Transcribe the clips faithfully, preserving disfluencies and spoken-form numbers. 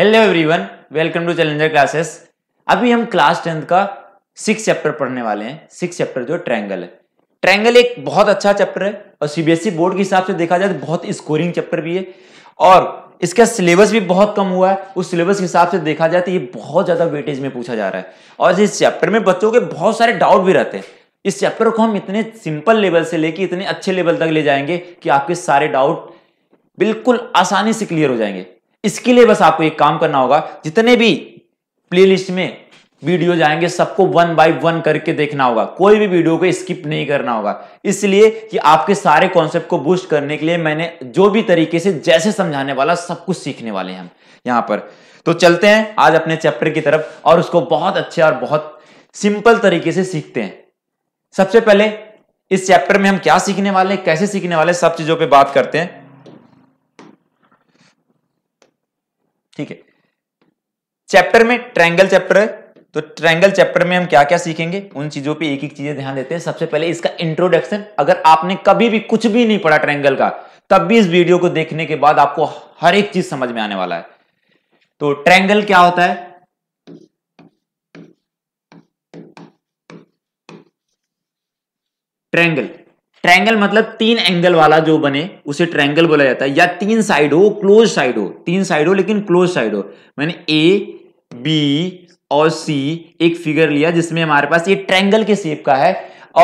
Hello everyone, welcome to challenger classes. अभी हम class tenth का सिक्स चैप्टर पढ़ने वाले हैं। सिक्स चैप्टर जो ट्रायंगल है, ट्रायंगल एक बहुत अच्छा चैप्टर है और सीबीएसई बोर्ड के हिसाब से देखा जाए तो बहुत स्कोरिंग चैप्टर भी है और इसका सिलेबस भी बहुत कम हुआ है। उस सिलेबस के हिसाब से देखा जाए तो ये बहुत ज़्यादा वेटेज में पूछा जा रहा है और इस चैप्टर में बच्चों के बहुत सारे डाउट भी रहते हैं। इस चैप्टर को हम इतने सिंपल लेवल से लेके इतने अच्छे लेवल तक ले जाएंगे कि आपके सारे डाउट बिल्कुल आसानी से क्लियर हो जाएंगे। इसके लिए बस आपको एक काम करना होगा, जितने भी प्लेलिस्ट में वीडियो जाएंगे सबको वन बाय वन करके देखना होगा, कोई भी वीडियो को स्किप नहीं करना होगा। इसलिए कि आपके सारे कॉन्सेप्ट को बूस्ट करने के लिए मैंने जो भी तरीके से जैसे समझाने वाला सब कुछ सीखने वाले हैं हम यहाँ पर। तो चलते हैं आज अपने चैप्टर की तरफ और उसको बहुत अच्छे और बहुत सिंपल तरीके से सीखते हैं। सबसे पहले इस चैप्टर में हम क्या सीखने वाले, कैसे सीखने वाले, सब चीजों पर बात करते हैं। ठीक है, चैप्टर में ट्रायंगल चैप्टर है तो ट्रायंगल चैप्टर में हम क्या क्या सीखेंगे उन चीजों पे एक एक चीजें ध्यान देते हैं। सबसे पहले इसका इंट्रोडक्शन। अगर आपने कभी भी कुछ भी नहीं पढ़ा ट्रायंगल का, तब भी इस वीडियो को देखने के बाद आपको हर एक चीज समझ में आने वाला है। तो ट्रायंगल क्या होता है, ट्रायंगल ट्रायंगल मतलब तीन एंगल वाला जो बने उसे ट्रायंगल बोला जाता है, या तीन साइड हो, क्लोज साइड हो, तीन साइड हो लेकिन क्लोज साइड हो। मैंने ए, बी और सी एक फिगर लिया जिसमें हमारे पास ये ट्रायंगल के शेप का है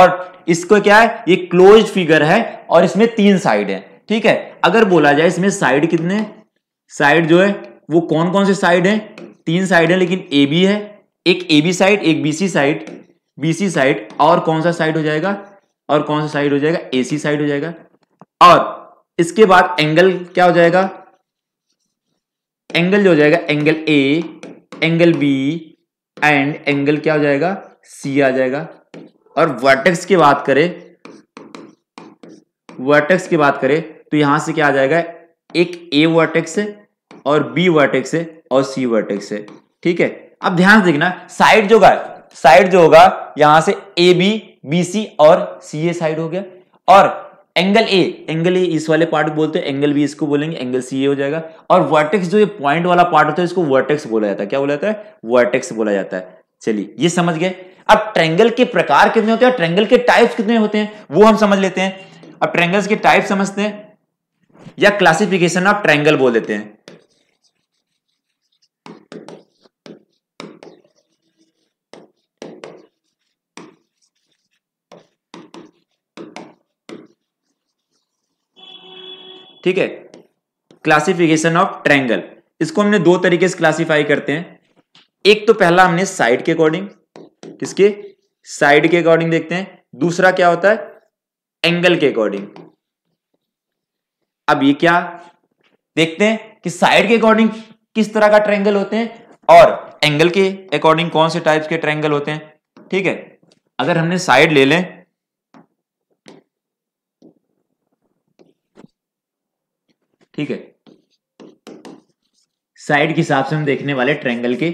और इसको क्या है, ये क्लोज फिगर है और इसमें तीन साइड है। ठीक है, अगर बोला जाए इसमें साइड कितने, साइड जो है वो कौन कौन से साइड है, तीन साइड है लेकिन ए बी है, एक ए बी साइड, एक B C side, B C side और कौन सा साइड हो जाएगा, और कौन सा साइड हो जाएगा, एसी साइड हो जाएगा। और इसके बाद एंगल क्या हो जाएगा, एंगल जो हो जाएगा angle A, angle B and angle क्या हो जाएगा, सी आ जाएगा। और वर्टेक्स की बात करें, वर्टेक्स की बात करें तो यहां से क्या आ जाएगा, एक ए वर्टेक्स है और बी वर्टेक्स है और सी वर्टेक्स है। ठीक है, अब ध्यान से देखना, साइड जो होगा, साइड जो होगा यहां से ए बी, बीसी और सीए साइड हो गया और एंगल ए, एंगल ए इस वाले पार्ट को बोलते हैं, एंगल बी इसको बोलेंगे, एंगल सीए हो जाएगा। और वर्टेक्स जो ये पॉइंट वाला पार्ट होता है इसको वर्टेक्स बोला जाता है, क्या बोला जाता है, वर्टेक्स बोला जाता है। चलिए ये समझ गए। अब ट्रायंगल के प्रकार कितने होते हैं, ट्रायंगल के टाइप्स कितने होते हैं वो हम समझ लेते हैं। अब ट्रायंगल्स के टाइप समझते हैं या क्लासिफिकेशन ऑफ ट्रायंगल बोल देते हैं। ठीक है, क्लासिफिकेशन ऑफ ट्रायंगल, इसको हमने दो तरीके से क्लासिफाई करते हैं। एक तो पहला हमने साइड के अकॉर्डिंग, किसके, साइड के अकॉर्डिंग देखते हैं। दूसरा क्या होता है, एंगल के अकॉर्डिंग। अब ये क्या देखते हैं कि साइड के अकॉर्डिंग किस तरह का ट्रायंगल होते हैं और एंगल के अकॉर्डिंग कौन से टाइप्स के ट्रायंगल होते हैं। ठीक है, अगर हमने साइड ले लें, ठीक है, साइड के हिसाब से हम देखने वाले ट्रायंगल के।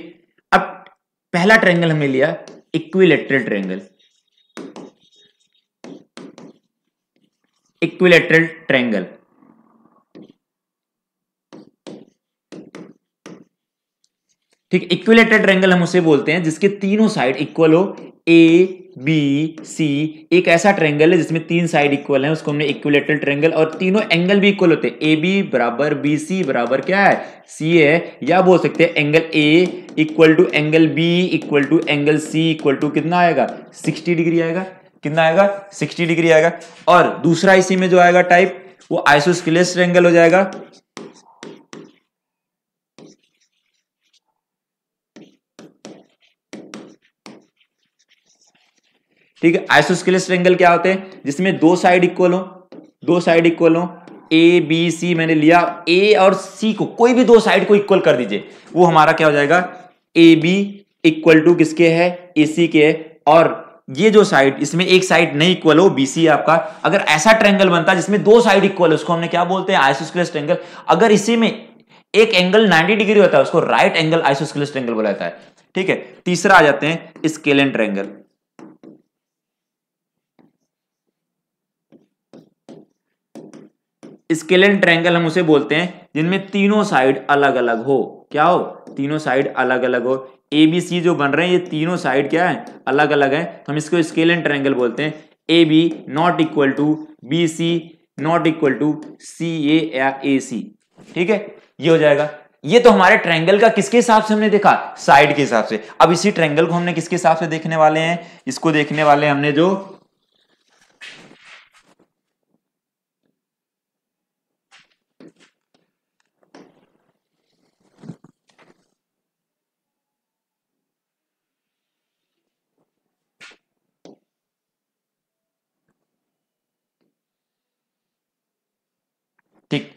अब पहला ट्रायंगल हमने लिया इक्विलैटरल ट्रायंगल, इक्विलैटरल ट्रायंगल। ठीक, इक्विलैटरल ट्रायंगल हम उसे बोलते हैं जिसके तीनों साइड इक्वल हो, ए बी सी। एक ऐसा ट्रायंगल है जिसमें तीन साइड इक्वल है, उसको हमने इक्विलैटरल ट्रायंगल, और तीनों एंगल भी इक्वल होते हैं, ए बी बराबर बी सी बराबर क्या है, सी ए है, या बोल सकते हैं angle A equal to angle B equal to angle C equal to कितना आएगा, सिक्सटी डिग्री आएगा, कितना आएगा, सिक्सटी डिग्री आएगा। और दूसरा इसी में जो आएगा टाइप वो आइसोस्केलेस ट्रायंगल हो जाएगा। ठीक है, आइसोस्केलेस ट्रायंगल क्या होते हैं, जिसमें दो साइड इक्वल हो, दो साइड इक्वल हो, ए बी सी मैंने लिया, ए और सी को कोई भी दो साइड को इक्वल कर दीजिए, वो हमारा क्या हो जाएगा, ए बी इक्वल टू किसके है, ए सी के है। और ये जो साइड, इसमें एक साइड नहीं इक्वल हो, बी सी आपका। अगर ऐसा ट्रायंगल बनता है जिसमें दो साइड इक्वल, उसको हमने क्या बोलते हैं, आइसोस्केलेस ट्रायंगल। अगर इसी में एक एंगल नाइन्टी डिग्री होता है उसको राइट एंगल आइसोस्केलेस ट्रायंगल बोला जाता है। ठीक है, तीसरा आ जाते हैं स्केलन ट्रायंगल। स्केलन ट्रायंगल हम उसे बोलते हैं जिनमें तीनों साइड अलग अलग हो, क्या हो, तीनों साइड अलग अलग हो। ए बी सी जो बन रहे हैं ये तीनों साइड क्या है, अलग अलग है, तो हम इसको स्केल एंड ट्रायंगल बोलते हैं। A B not equal to B C not equal to C A C, ठीक है, ये हो जाएगा। ये तो हमारे ट्रायंगल का किसके हिसाब से हमने देखा, साइड के हिसाब से। अब इसी ट्रायंगल को हमने किसके हिसाब से देखने वाले हैं, इसको देखने वाले हैं हमने जो ठीक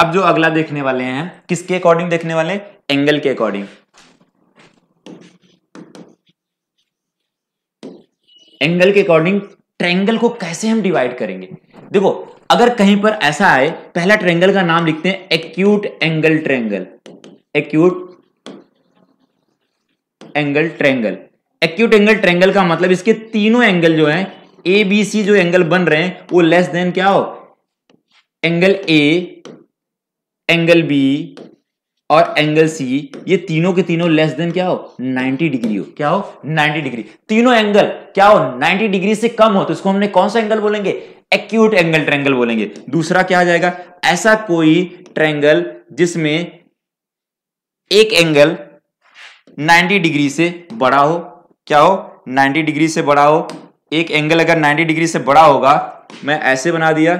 अब जो अगला देखने वाले हैं, किसके अकॉर्डिंग देखने वाले, एंगल के अकॉर्डिंग। एंगल के अकॉर्डिंग ट्रायंगल को कैसे हम डिवाइड करेंगे। देखो अगर कहीं पर ऐसा आए, पहला ट्रायंगल का नाम लिखते हैं acute angle triangle, acute angle triangle. Acute angle triangle का मतलब इसके तीनों एंगल जो हैं, ए बी सी जो एंगल बन रहे हैं वो लेस देन क्या हो, एंगल ए, एंगल बी और एंगल सी, ये तीनों के तीनों लेस देन क्या हो, नब्बे डिग्री हो। क्या हो, नब्बे डिग्री। तीनों एंगल क्या हो, नब्बे डिग्री से कम हो, तो इसको हमने कौन सा एंगल बोलेंगे, एक्यूट एंगल ट्रायंगल बोलेंगे। दूसरा क्या आ जाएगा, ऐसा कोई ट्रायंगल जिसमें एक एंगल नब्बे डिग्री से बड़ा हो। क्या हो, नब्बे डिग्री से बड़ा हो। एक एंगल अगर नब्बे डिग्री से बड़ा होगा, मैं ऐसे बना दिया,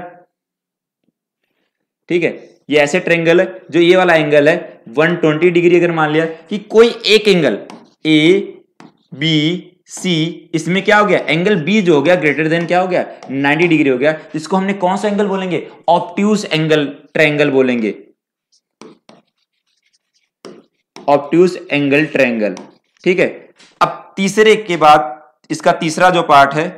ठीक है, ये ऐसे ट्रायंगल है, जो ये वाला एंगल है एक सौ बीस डिग्री। अगर मान लिया कि कोई एक एंगल ए बी सी, इसमें क्या हो गया, एंगल बी जो हो गया ग्रेटर देन क्या हो गया, नब्बे डिग्री हो गया, इसको हमने कौन सा एंगल बोलेंगे, ऑब्ट्यूस एंगल ट्रायंगल बोलेंगे, ऑब्ट्यूस एंगल ट्रायंगल, ठीक है। अब तीसरे के बाद इसका तीसरा जो पार्ट है,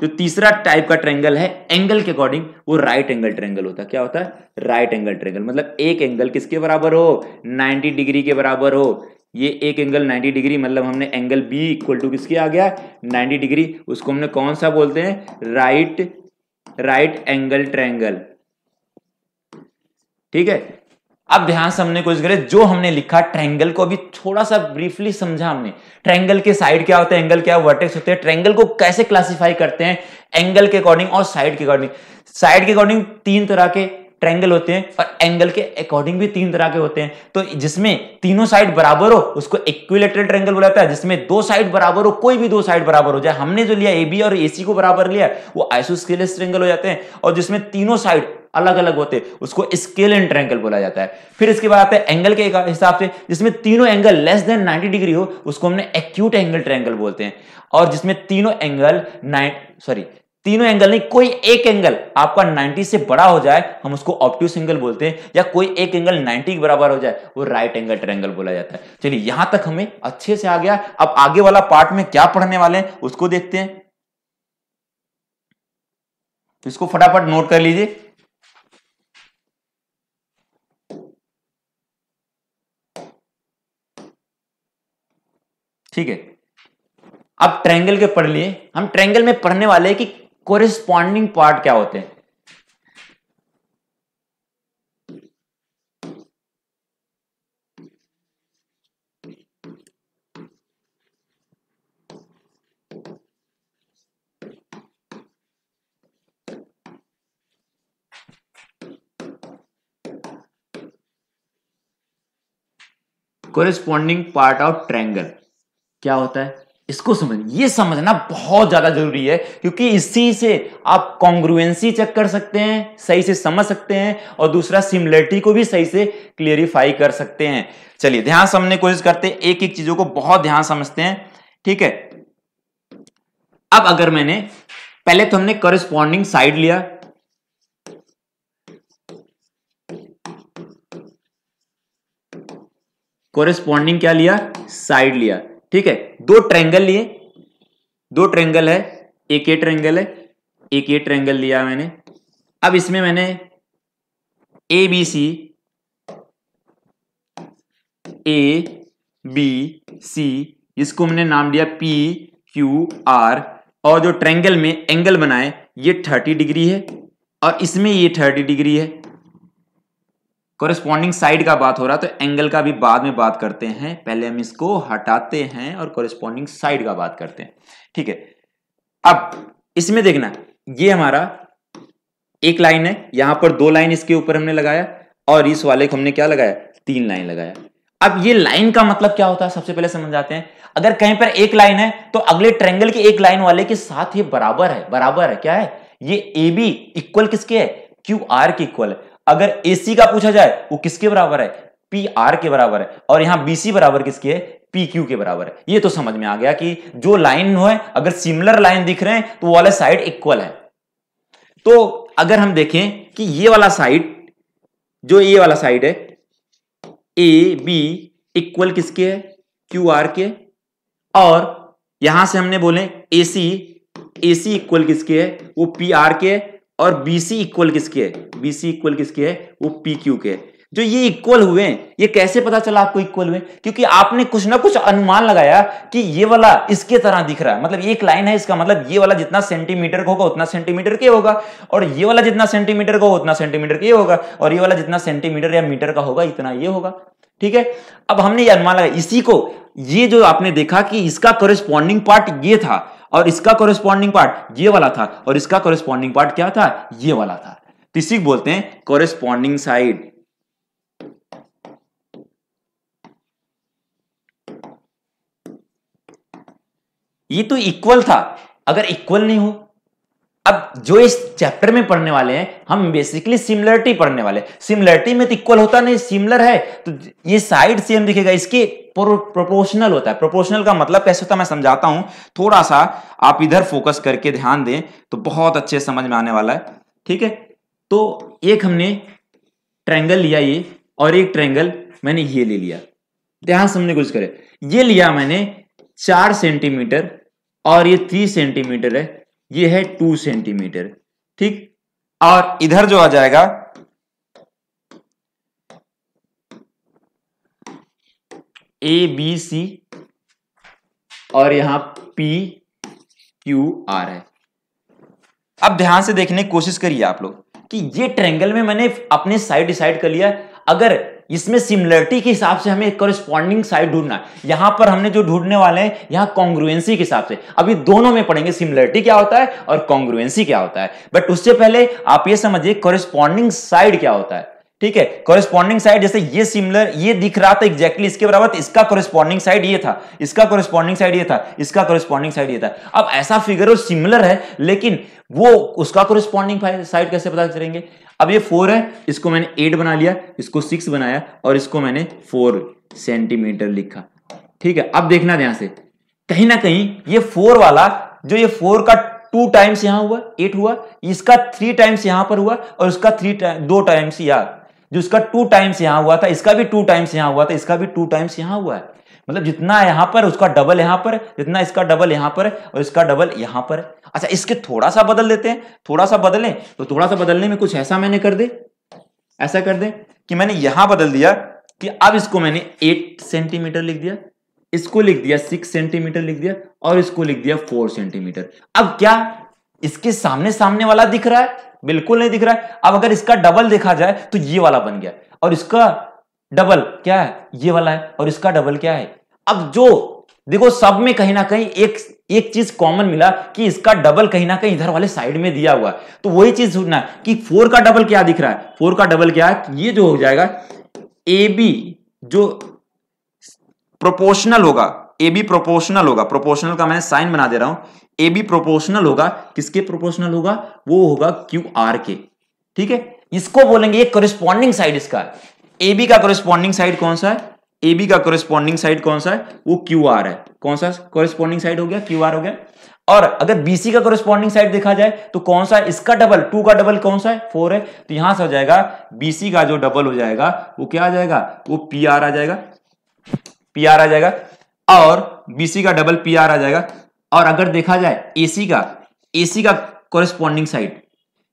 जो तीसरा टाइप का ट्रायंगल है एंगल के अकॉर्डिंग, वो राइट एंगल ट्रायंगल होता है। क्या होता है, राइट एंगल ट्रायंगल, मतलब एक एंगल किसके बराबर हो, नब्बे डिग्री के बराबर हो। ये एक एंगल नब्बे डिग्री, मतलब हमने एंगल बी इक्वल टू किसके आ गया, नब्बे डिग्री, उसको हमने कौन सा बोलते हैं, राइट राइट एंगल ट्रायंगल, ठीक है। अब ध्यान से हमने कुछ करे, जो हमने लिखा ट्रायंगल को अभी थोड़ा सा ब्रीफली समझा हमने। ट्रायंगल के साइड क्या होते हैं, एंगल क्या वर्टेक्स होते हैं, ट्रायंगल को कैसे क्लासिफाई करते हैं एंगल के अकॉर्डिंग और साइड के अकॉर्डिंग। साइड के अकॉर्डिंग तीन तरह के ट्रायंगल होते हैं और एंगल के अकॉर्डिंग भी तीन तरह के होते हैं। तो जिसमें तीनों साइड बराबर हो उसको इक्विलैटरल ट्रायंगल बोला जाता है, जिसमें दो साइड बराबर हो, कोई भी दो साइड बराबर हो जाए, हमने जो लिया एबी और एसी को बराबर लिया, वो आइसोस्केलेस ट्रायंगल हो जाते हैं। और जिसमें तीनों साइड अलग अलग होते उसको स्केल एंड ट्रायंगल बोला जाता है। फिर इसके बाद आता है एंगल के हिसाब से, जिसमें तीनों एंगल लेस देन नब्बे डिग्री हो उसको हमने एक्यूट एंगल ट्रायंगल बोलते हैं। और जिसमें तीनों एंगल नाइन सॉरी तीनों एंगल नहीं, कोई एक एंगल आपका नब्बे से बड़ा हो जाए हम उसको ऑब्ट्यूस एंगल बोलते हैं, या कोई एक एंगल नब्बे के बराबर हो जाए वो राइट एंगल ट्रायंगल बोला जाता है। चलिए यहां तक हमें अच्छे से आ गया। अब आगे वाला पार्ट में क्या पढ़ने वाले हैं उसको देखते हैं, इसको फटाफट नोट कर लीजिए। ठीक है, अब ट्रायंगल के पढ़ लिए, हम ट्रायंगल में पढ़ने वाले हैं कि कोरिस्पॉन्डिंग पार्ट क्या होते हैं। कोरिस्पॉन्डिंग पार्ट ऑफ ट्रायंगल क्या होता है इसको समझ, ये समझना बहुत ज्यादा जरूरी है, क्योंकि इसी से आप कॉन्ग्रुएंसी चेक कर सकते हैं, सही से समझ सकते हैं, और दूसरा सिमिलरिटी को भी सही से क्लियरिफाई कर सकते हैं। चलिए ध्यान से हमने कोशिश करते हैं, एक एक चीजों को बहुत ध्यान समझते हैं, ठीक है। अब अगर मैंने पहले तो हमने कॉरेस्पॉन्डिंग साइड लिया, कॉरेस्पॉन्डिंग क्या लिया, साइड लिया, ठीक है। दो ट्रायंगल लिए, दो ट्रायंगल है, एक ये ट्रायंगल है, एक ये ट्रायंगल लिया मैंने। अब इसमें मैंने A B C, A B C, इसको हमने नाम दिया पी क्यू आर, और जो ट्रायंगल में एंगल बनाए ये तीस डिग्री है, और इसमें ये थर्टी डिग्री है। कॉरेस्पॉन्डिंग साइड का बात हो रहा है तो एंगल का भी बाद में बात करते हैं, पहले हम इसको हटाते हैं और कॉरेस्पॉन्डिंग साइड का बात करते हैं। ठीक है, अब इसमें देखना ये हमारा एक लाइन है, यहां पर दो लाइन इसके ऊपर हमने लगाया और इस वाले को हमने क्या लगाया, तीन लाइन लगाया। अब ये लाइन का मतलब क्या होता है सबसे पहले समझ जाते हैं। अगर कहीं पर एक लाइन है तो अगले ट्रायंगल के एक लाइन वाले के साथ ये बराबर है, बराबर है क्या है, ये ए बी इक्वल किसके है, क्यू आर के इक्वल है। अगर ए सी का पूछा जाए वो किसके बराबर है, पी आर के बराबर है, और यहां बी सी बराबर किसके है, पी क्यू के बराबर है। ये तो समझ में आ गया कि जो लाइन हो अगर सिमिलर लाइन दिख रहे हैं तो वो वाला साइड इक्वल है। तो अगर हम देखें कि ये वाला साइड जो ये वाला साइड है ए बी इक्वल किसके है, क्यू आर के, और यहां से हमने बोले ए सी, ए सी इक्वल किसके है, वो पी आर के है, और बी सी इक्वल किसके है, बी सी इक्वल किसके है, वो पी क्यू के है। जो ये इक्वल हुए ये कैसे पता चला आपको इक्वल हुए, क्योंकि आपने कुछ ना कुछ अनुमान लगाया कि ये वाला इसके तरह दिख रहा है, मतलब एक लाइन है, इसका मतलब ये वाला जितना सेंटीमीटर का होगा उतना सेंटीमीटर के होगा, और ये वाला जितना सेंटीमीटर का होगा उतना सेंटीमीटर के होगा, और ये वाला जितना सेंटीमीटर या मीटर का होगा इतना ये होगा। ठीक है, अब हमने ये अनुमान लगाया, इसी को ये जो आपने देखा कि इसका कॉरेस्पॉन्डिंग पार्ट ये था और इसका कॉरेस्पॉन्डिंग पार्ट ये वाला था और इसका कॉरेस्पॉन्डिंग पार्ट क्या था, ये वाला था, तो इसी को बोलते हैं कॉरेस्पॉन्डिंग साइड। ये तो इक्वल था, अगर इक्वल नहीं हो, अब जो इस चैप्टर में पढ़ने वाले हैं हम बेसिकली सिमिलरिटी पढ़ने वाले, सिमिलरिटी में तो इक्वल होता नहीं, सिमिलर है तो ये साइड सेम दिखेगा, इसके प्रोपोर्शनल होता है। प्रोपोर्शनल का मतलब कैसे होता है मैं समझाता हूं, थोड़ा सा आप इधर फोकस करके ध्यान दें तो बहुत अच्छे समझ में आने वाला है। ठीक है, तो एक हमने ट्रायंगल लिया ये, और एक ट्रायंगल मैंने ये ले लिया, ध्यान समझने की कोशिश करें। ये लिया मैंने चार सेंटीमीटर और ये तीन सेंटीमीटर है, ये है टू सेंटीमीटर। ठीक, और इधर जो आ जाएगा ए बी सी और यहां पी क्यू आर है। अब ध्यान से देखने की कोशिश करिए आप लोग कि ये ट्रायंगल में मैंने अपने साइड डिसाइड कर लिया, अगर इसमें सिमिलरिटी के हिसाब से हमें कॉरेस्पॉन्डिंग साइड ढूंढना है। यहां पर हमने जो ढूंढने वाले हैं यहां कॉन्ग्रुएंसी के हिसाब से, अभी दोनों में पढ़ेंगे सिमिलरिटी क्या होता है और कॉन्ग्रुएंसी क्या होता है, बट उससे पहले आप ये समझिए कॉरेस्पॉन्डिंग साइड क्या होता है। ठीक है, कॉरेस्पॉन्डिंग साइड जैसे ये सिमिलर ये दिख रहा था एक्जैक्टली इसके बराबर, इसका कॉरेस्पॉन्डिंग साइड ये था, इसका कॉरेस्पॉन्डिंग साइड ये था, इसका कॉरेस्पॉन्डिंग साइड ये था। अब ऐसा फिगर सिमिलर है लेकिन वो उसका कॉरेस्पॉन्डिंग साइड कैसे पता करेंगे। अब ये फोर है, इसको मैंने एट बना लिया, इसको सिक्स बनाया और इसको मैंने फोर सेंटीमीटर लिखा। ठीक है, अब देखना ध्यान से, कहीं ना कहीं ये फोर वाला जो ये फोर का टू टाइम्स यहां हुआ एट हुआ, इसका थ्री टाइम्स यहां पर हुआ और उसका थ्री दो टाइम्स यहाँ, जो इसका टू टाइम्स यहां हुआ था, इसका भी टू टाइम्स यहां हुआ था, इसका भी टू टाइम्स यहां हुआ है, मतलब जितना यहां पर उसका डबल यहां पर, जितना इसका डबल यहां पर और इसका डबल यहां पर। अच्छा, इसके थोड़ा सा बदल देते हैं, थोड़ा सा बदलें तो थोड़ा सा बदलने में कुछ ऐसा मैंने कर दे, ऐसा कर दे कि मैंने यहां बदल दिया कि अब इसको मैंने एट सेंटीमीटर लिख दिया, इसको लिख दिया सिक्स सेंटीमीटर लिख दिया और इसको लिख दिया फोर सेंटीमीटर। अब क्या इसके सामने सामने वाला दिख रहा है, बिल्कुल नहीं दिख रहा है। अब अगर इसका डबल देखा जाए तो ये वाला बन गया और इसका डबल क्या है, ये वाला है और इसका डबल क्या है। अब जो देखो सब में कहीं ना कहीं एक एक चीज कॉमन मिला कि इसका डबल कहीं ना कहीं इधर वाले साइड में दिया हुआ है, तो वही चीज ढूंढना है कि फोर का डबल क्या दिख रहा है। फोर का डबल क्या है, ये जो हो जाएगा ए बी जो प्रोपोर्शनल होगा, ए बी प्रोपोर्शनल होगा, प्रोपोर्शनल का मैंने साइन बना दे रहा हूं, ए बी प्रोपोर्शनल होगा, किसके प्रोपोर्शनल होगा, वो होगा क्यू आर के। ठीक है, इसको बोलेंगे ये कॉरेस्पॉन्डिंग साइड इसका है। ए बी का कॉरेस्पॉन्डिंग साइड कौन सा है, ए बी का कॉरेस्पॉन्डिंग साइड कौन सा है, वो क्यू आर है। कौन सा कॉरेस्पॉन्डिंग साइड हो गया, क्यू आर हो गया। और अगर बी सी का कॉरेस्पॉन्डिंग साइड देखा जाए तो कौन सा, इसका डबल टू का डबल कौन सा है, फोर है, तो यहां से हो जाएगा बी सी का जो डबल हो जाएगा वो क्या आ जाएगा, वो पी आर आ जाएगा, पी आर आ जाएगा, और बीसी का डबल पी आर आ जाएगा। और अगर देखा जाए एसी का, एसी का कॉरेस्पॉन्डिंग साइड,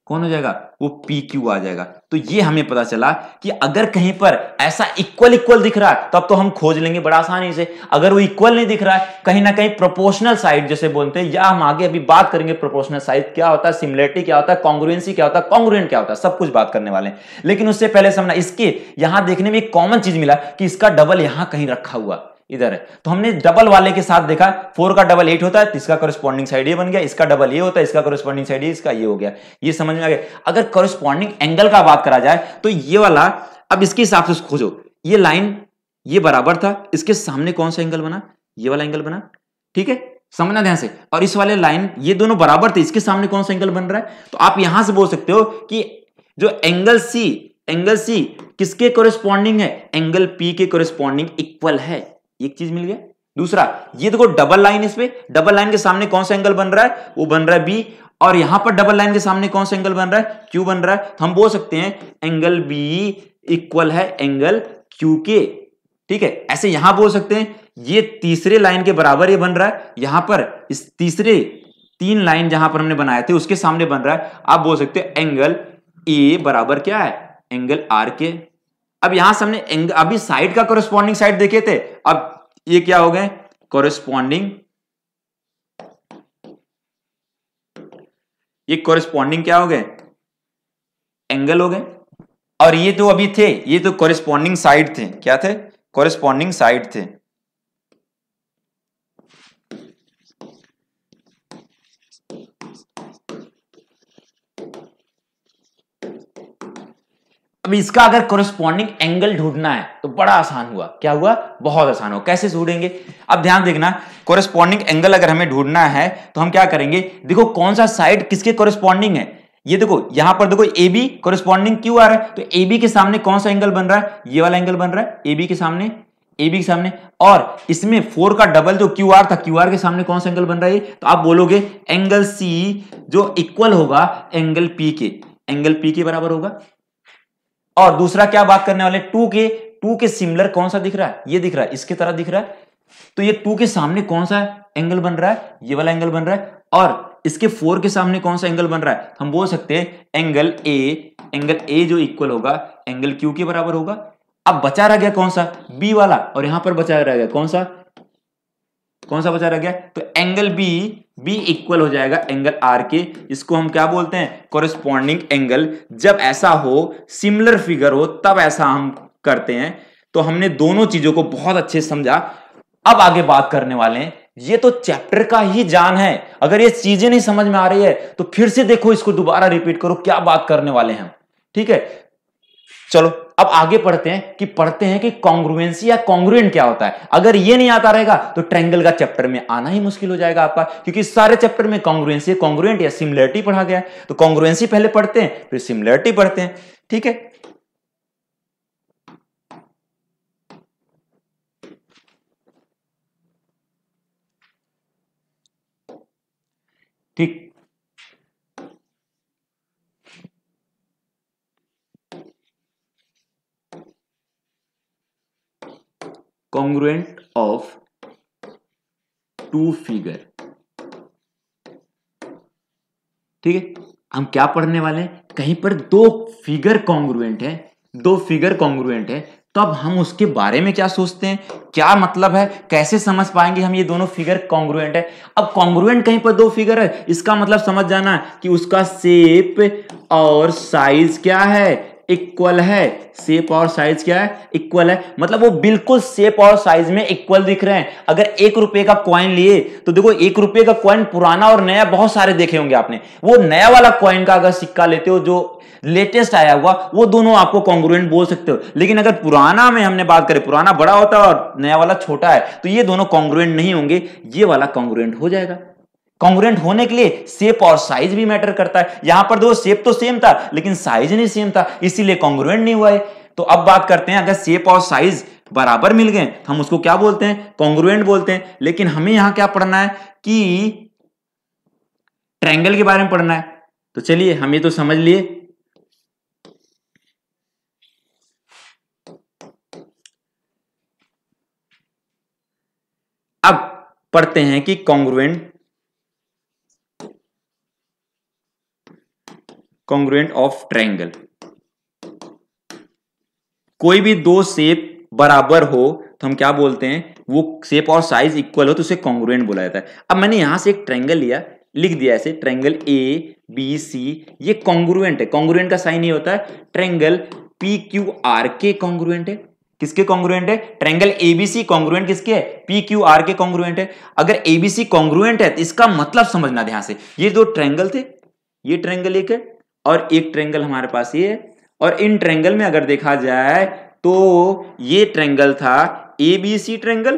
कौन हो जाएगा, वो पी क्यू आ जाएगा। तो ये हमें पता चला कि अगर कहीं पर ऐसा इक्वल इक्वल दिख रहा है तब तो हम खोज लेंगे बड़ा आसानी से। अगर वो इक्वल नहीं दिख रहा है, कहीं ना कहीं प्रोपोर्शनल साइड जैसे बोलते हैं, या हम आगे अभी बात करेंगे प्रोपोर्शनल साइड क्या होता है, सिमिलरिटी क्या होता है, कॉन्ग्रुएंसी क्या होता है, कॉन्ग्रुएंट क्या होता है, सब कुछ बात करने वाले हैं। लेकिन उससे पहले समझना, इसके यहां देखने में एक कॉमन चीज मिला कि इसका डबल यहां कहीं रखा हुआ इधर है। तो हमने डबल वाले के साथ देखा, फोर का डबल एट होता है, इसका कॉरेस्पॉन्डिंग साइड ये बन गया, इसका डबल ये होता है, इसका कॉरेस्पॉन्डिंग साइड ये, इसका ये हो गया, ये समझ में आ गया। अगर कॉरेस्पॉन्डिंग एंगल का बात करा जाए तो ये वाला, अब इसके हिसाब से खोजो, ये लाइन ये बराबर था, इसके सामने कौन सा एंगल बना, ये वाला एंगल बना, ठीक है, समझना ध्यान से। और इस वाले लाइन ये दोनों बराबर थे, इसके सामने कौन सा एंगल बन रहा है। तो आप यहां से बोल सकते हो कि जो एंगल सी, एंगल सी किसके कॉरेस्पॉन्डिंग है, एंगल पी के कॉरेस्पॉन्डिंग इक्वल है। एक चीज मिल गया। दूसरा, ये देखो डबल लाइन, इसमें डबल लाइन के सामने कौन सा एंगल बन रहा है, वो बन रहा है बी, और यहां पर डबल लाइन के सामने कौन सा एंगल बन रहा है, क्यू बन रहा है। तो हम बोल सकते हैं एंगल बी इक्वल है एंगल क्यू के, ठीक है। ऐसे यहां बोल सकते हैं ये तीसरे लाइन के बराबर ये बन रहा है, यहां पर इस तीसरे तीन लाइन जहां पर हमने बनाए थे उसके सामने बन रहा है। आप बोल सकते हैं एंगल ए बराबर क्या है, एंगल आर के। अब यहां सामने एंगल, अभी साइड का कॉरेस्पॉन्डिंग साइड देखे थे, अब ये क्या हो गए, कॉरेस्पॉन्डिंग, ये कॉरेस्पॉन्डिंग क्या हो गए, एंगल हो गए। और ये तो अभी थे, ये तो कॉरेस्पॉन्डिंग साइड थे, क्या थे, कॉरेस्पॉन्डिंग साइड थे। अब इसका अगर कॉरेस्पॉन्डिंग एंगल ढूंढना है तो बड़ा आसान हुआ, क्या हुआ, बहुत आसान हुआ। कैसे ढूंढेंगे, अब ध्यान देखना, कॉरेस्पॉन्डिंग एंगल अगर हमें ढूंढना है तो हम क्या करेंगे, देखो कौन सा साइड किसके कॉरेस्पॉन्डिंग है, ये देखो यहां पर देखो ए बी कॉरेस्पॉन्डिंग क्यू आ रहा है, तो ए बी के सामने कौन सा एंगल बन रहा है, ये वाला एंगल बन रहा है ए बी के सामने, ए बी के सामने। और इसमें फोर का डबल जो क्यू आर था, क्यू आर के सामने कौन सा एंगल बन रहा है, तो आप बोलोगे एंगल सी जो इक्वल होगा एंगल पी के, एंगल पी के बराबर होगा। और दूसरा क्या बात करने वाले, टू के, टू के सिमिलर कौन सा दिख रहा है, ये दिख रहा है, इसके तरह दिख रहा है, तो ये टू के सामने कौन सा एंगल बन रहा है, ये वाला एंगल बन रहा है। और इसके फोर के सामने कौन सा एंगल बन रहा है, हम बोल सकते हैं एंगल ए, एंगल ए जो इक्वल होगा एंगल क्यू के बराबर होगा। अब बचा रह गया कौन सा, बी वाला, और यहां पर बचा रह गया कौन सा, कौन सा बचा रह गया, तो एंगल बी, बी इक्वल हो जाएगा एंगल आर के। इसको हम क्या बोलते हैं, कॉरेस्पॉन्डिंग एंगल। जब ऐसा हो, सिमिलर फिगर हो, तब ऐसा हम करते हैं। तो हमने दोनों चीजों को बहुत अच्छे से समझा। अब आगे बात करने वाले हैं, ये तो चैप्टर का ही जान है। अगर ये चीजें नहीं समझ में आ रही है तो फिर से देखो, इसको दोबारा रिपीट करो, क्या बात करने वाले हैं हम, ठीक है। चलो अब आगे पढ़ते हैं कि पढ़ते हैं कि कॉन्ग्रुएंसी या कॉन्ग्रुएंट क्या होता है। अगर ये नहीं आता रहेगा तो ट्रायंगल का चैप्टर में आना ही मुश्किल हो जाएगा आपका, क्योंकि सारे चैप्टर में कॉन्ग्रुएंसी, कॉन्ग्रुएंट या सिमिलरिटी पढ़ा गया है। तो कॉन्ग्रुएंसी पहले पढ़ते हैं, फिर सिमिलरिटी पढ़ते हैं, ठीक है। ठीक, congruent of two figure, ठीक है। हम क्या पढ़ने वाले हैं, कहीं पर दो फिगर कॉन्ग्रुएंट है, दो फिगर कॉन्ग्रुएंट है, तब हम उसके बारे में क्या सोचते हैं, क्या मतलब है, कैसे समझ पाएंगे हम ये दोनों फिगर कॉन्ग्रुएंट है। अब कॉन्ग्रुएंट कहीं पर दो फिगर है, इसका मतलब समझ जाना कि उसका शेप और साइज क्या है, इक्वल है। शेप और साइज क्या है, इक्वल है, मतलब वो बिल्कुल शेप और साइज में इक्वल दिख रहे हैं। अगर एक रुपए का कॉइन लिए तो देखो, एक रुपए का कॉइन पुराना और नया बहुत सारे देखे होंगे आपने। वो नया वाला कॉइन का अगर सिक्का लेते हो जो लेटेस्ट आया हुआ, वो दोनों आपको कॉन्ग्रुएंट बोल सकते हो। लेकिन अगर पुराना में हमने बात करें, पुराना बड़ा होता है और नया वाला छोटा है, तो ये दोनों कॉन्ग्रुएंट नहीं होंगे, ये वाला कॉन्ग्रुएंट हो जाएगा। कॉन्ग्रुएंट होने के लिए शेप और साइज भी मैटर करता है। यहां पर दो शेप तो सेम था लेकिन साइज नहीं सेम था, इसीलिए कॉन्ग्रुएंट नहीं हुआ है। तो अब बात करते हैं, अगर शेप और साइज बराबर मिल गए हम उसको क्या बोलते हैं, कॉन्ग्रुएंट बोलते हैं। लेकिन हमें यहां क्या पढ़ना है कि ट्रायंगल के बारे में पढ़ना है। तो चलिए हम ये तो समझ लिए, अब पढ़ते हैं कि कॉन्ग्रुएंट कॉन्ग्रुएंट ऑफ ट्रायंगल। कोई भी दो शेप बराबर हो तो हम क्या बोलते हैं, वो शेप और साइज इक्वल हो तो उसे कॉन्ग्रुएंट बोला जाता है। अब मैंने यहां से एक ट्रायंगल लिया, लिख दिया ऐसे ट्रायंगल ए बी सी, ये कॉन्ग्रुएंट है। कॉन्ग्रुएंट का साइन ये होता है ट्रायंगल पी क्यू आर के कॉन्ग्रुएंट है। किसके कॉन्ग्रुएंट है? ट्रायंगल एबीसी कॉन्ग्रुएंट किसके है? पी क्यू आर के कॉन्ग्रुएंट है। अगर एबीसी कॉन्ग्रुएंट है तो इसका मतलब समझना ध्यान से, ये दो ट्रायंगल थे, ये ट्रायंगल एक है और एक ट्रायंगल हमारे पास ये है, और इन ट्रायंगल में अगर देखा जाए तो ये ट्रायंगल था एबीसी ट्रायंगल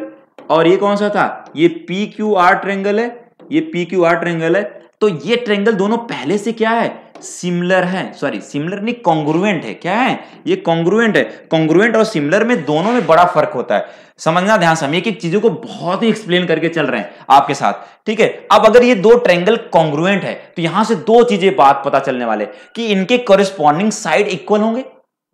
और ये कौन सा था, ये पी क्यू आर ट्रायंगल है, ये पी क्यू आर ट्रायंगल है। तो ये ट्रायंगल दोनों पहले से क्या है, सिमिलर है, सॉरी सिमिलर नहीं कॉन्ग्रुएंट है। क्या है ये? कॉन्ग्रुएंट है। कॉन्ग्रुएंट और सिमिलर में दोनों में बड़ा फर्क होता है, समझना ध्यान से। हम एक एक चीजों को बहुत ही एक्सप्लेन करके चल रहे हैं आपके साथ, ठीक है। अब अगर ये दो ट्रायंगल कॉन्ग्रुएंट है तो यहां से दो चीजें बात पता चलने वाले कि इनके कॉरेस्पॉन्डिंग साइड इक्वल होंगे,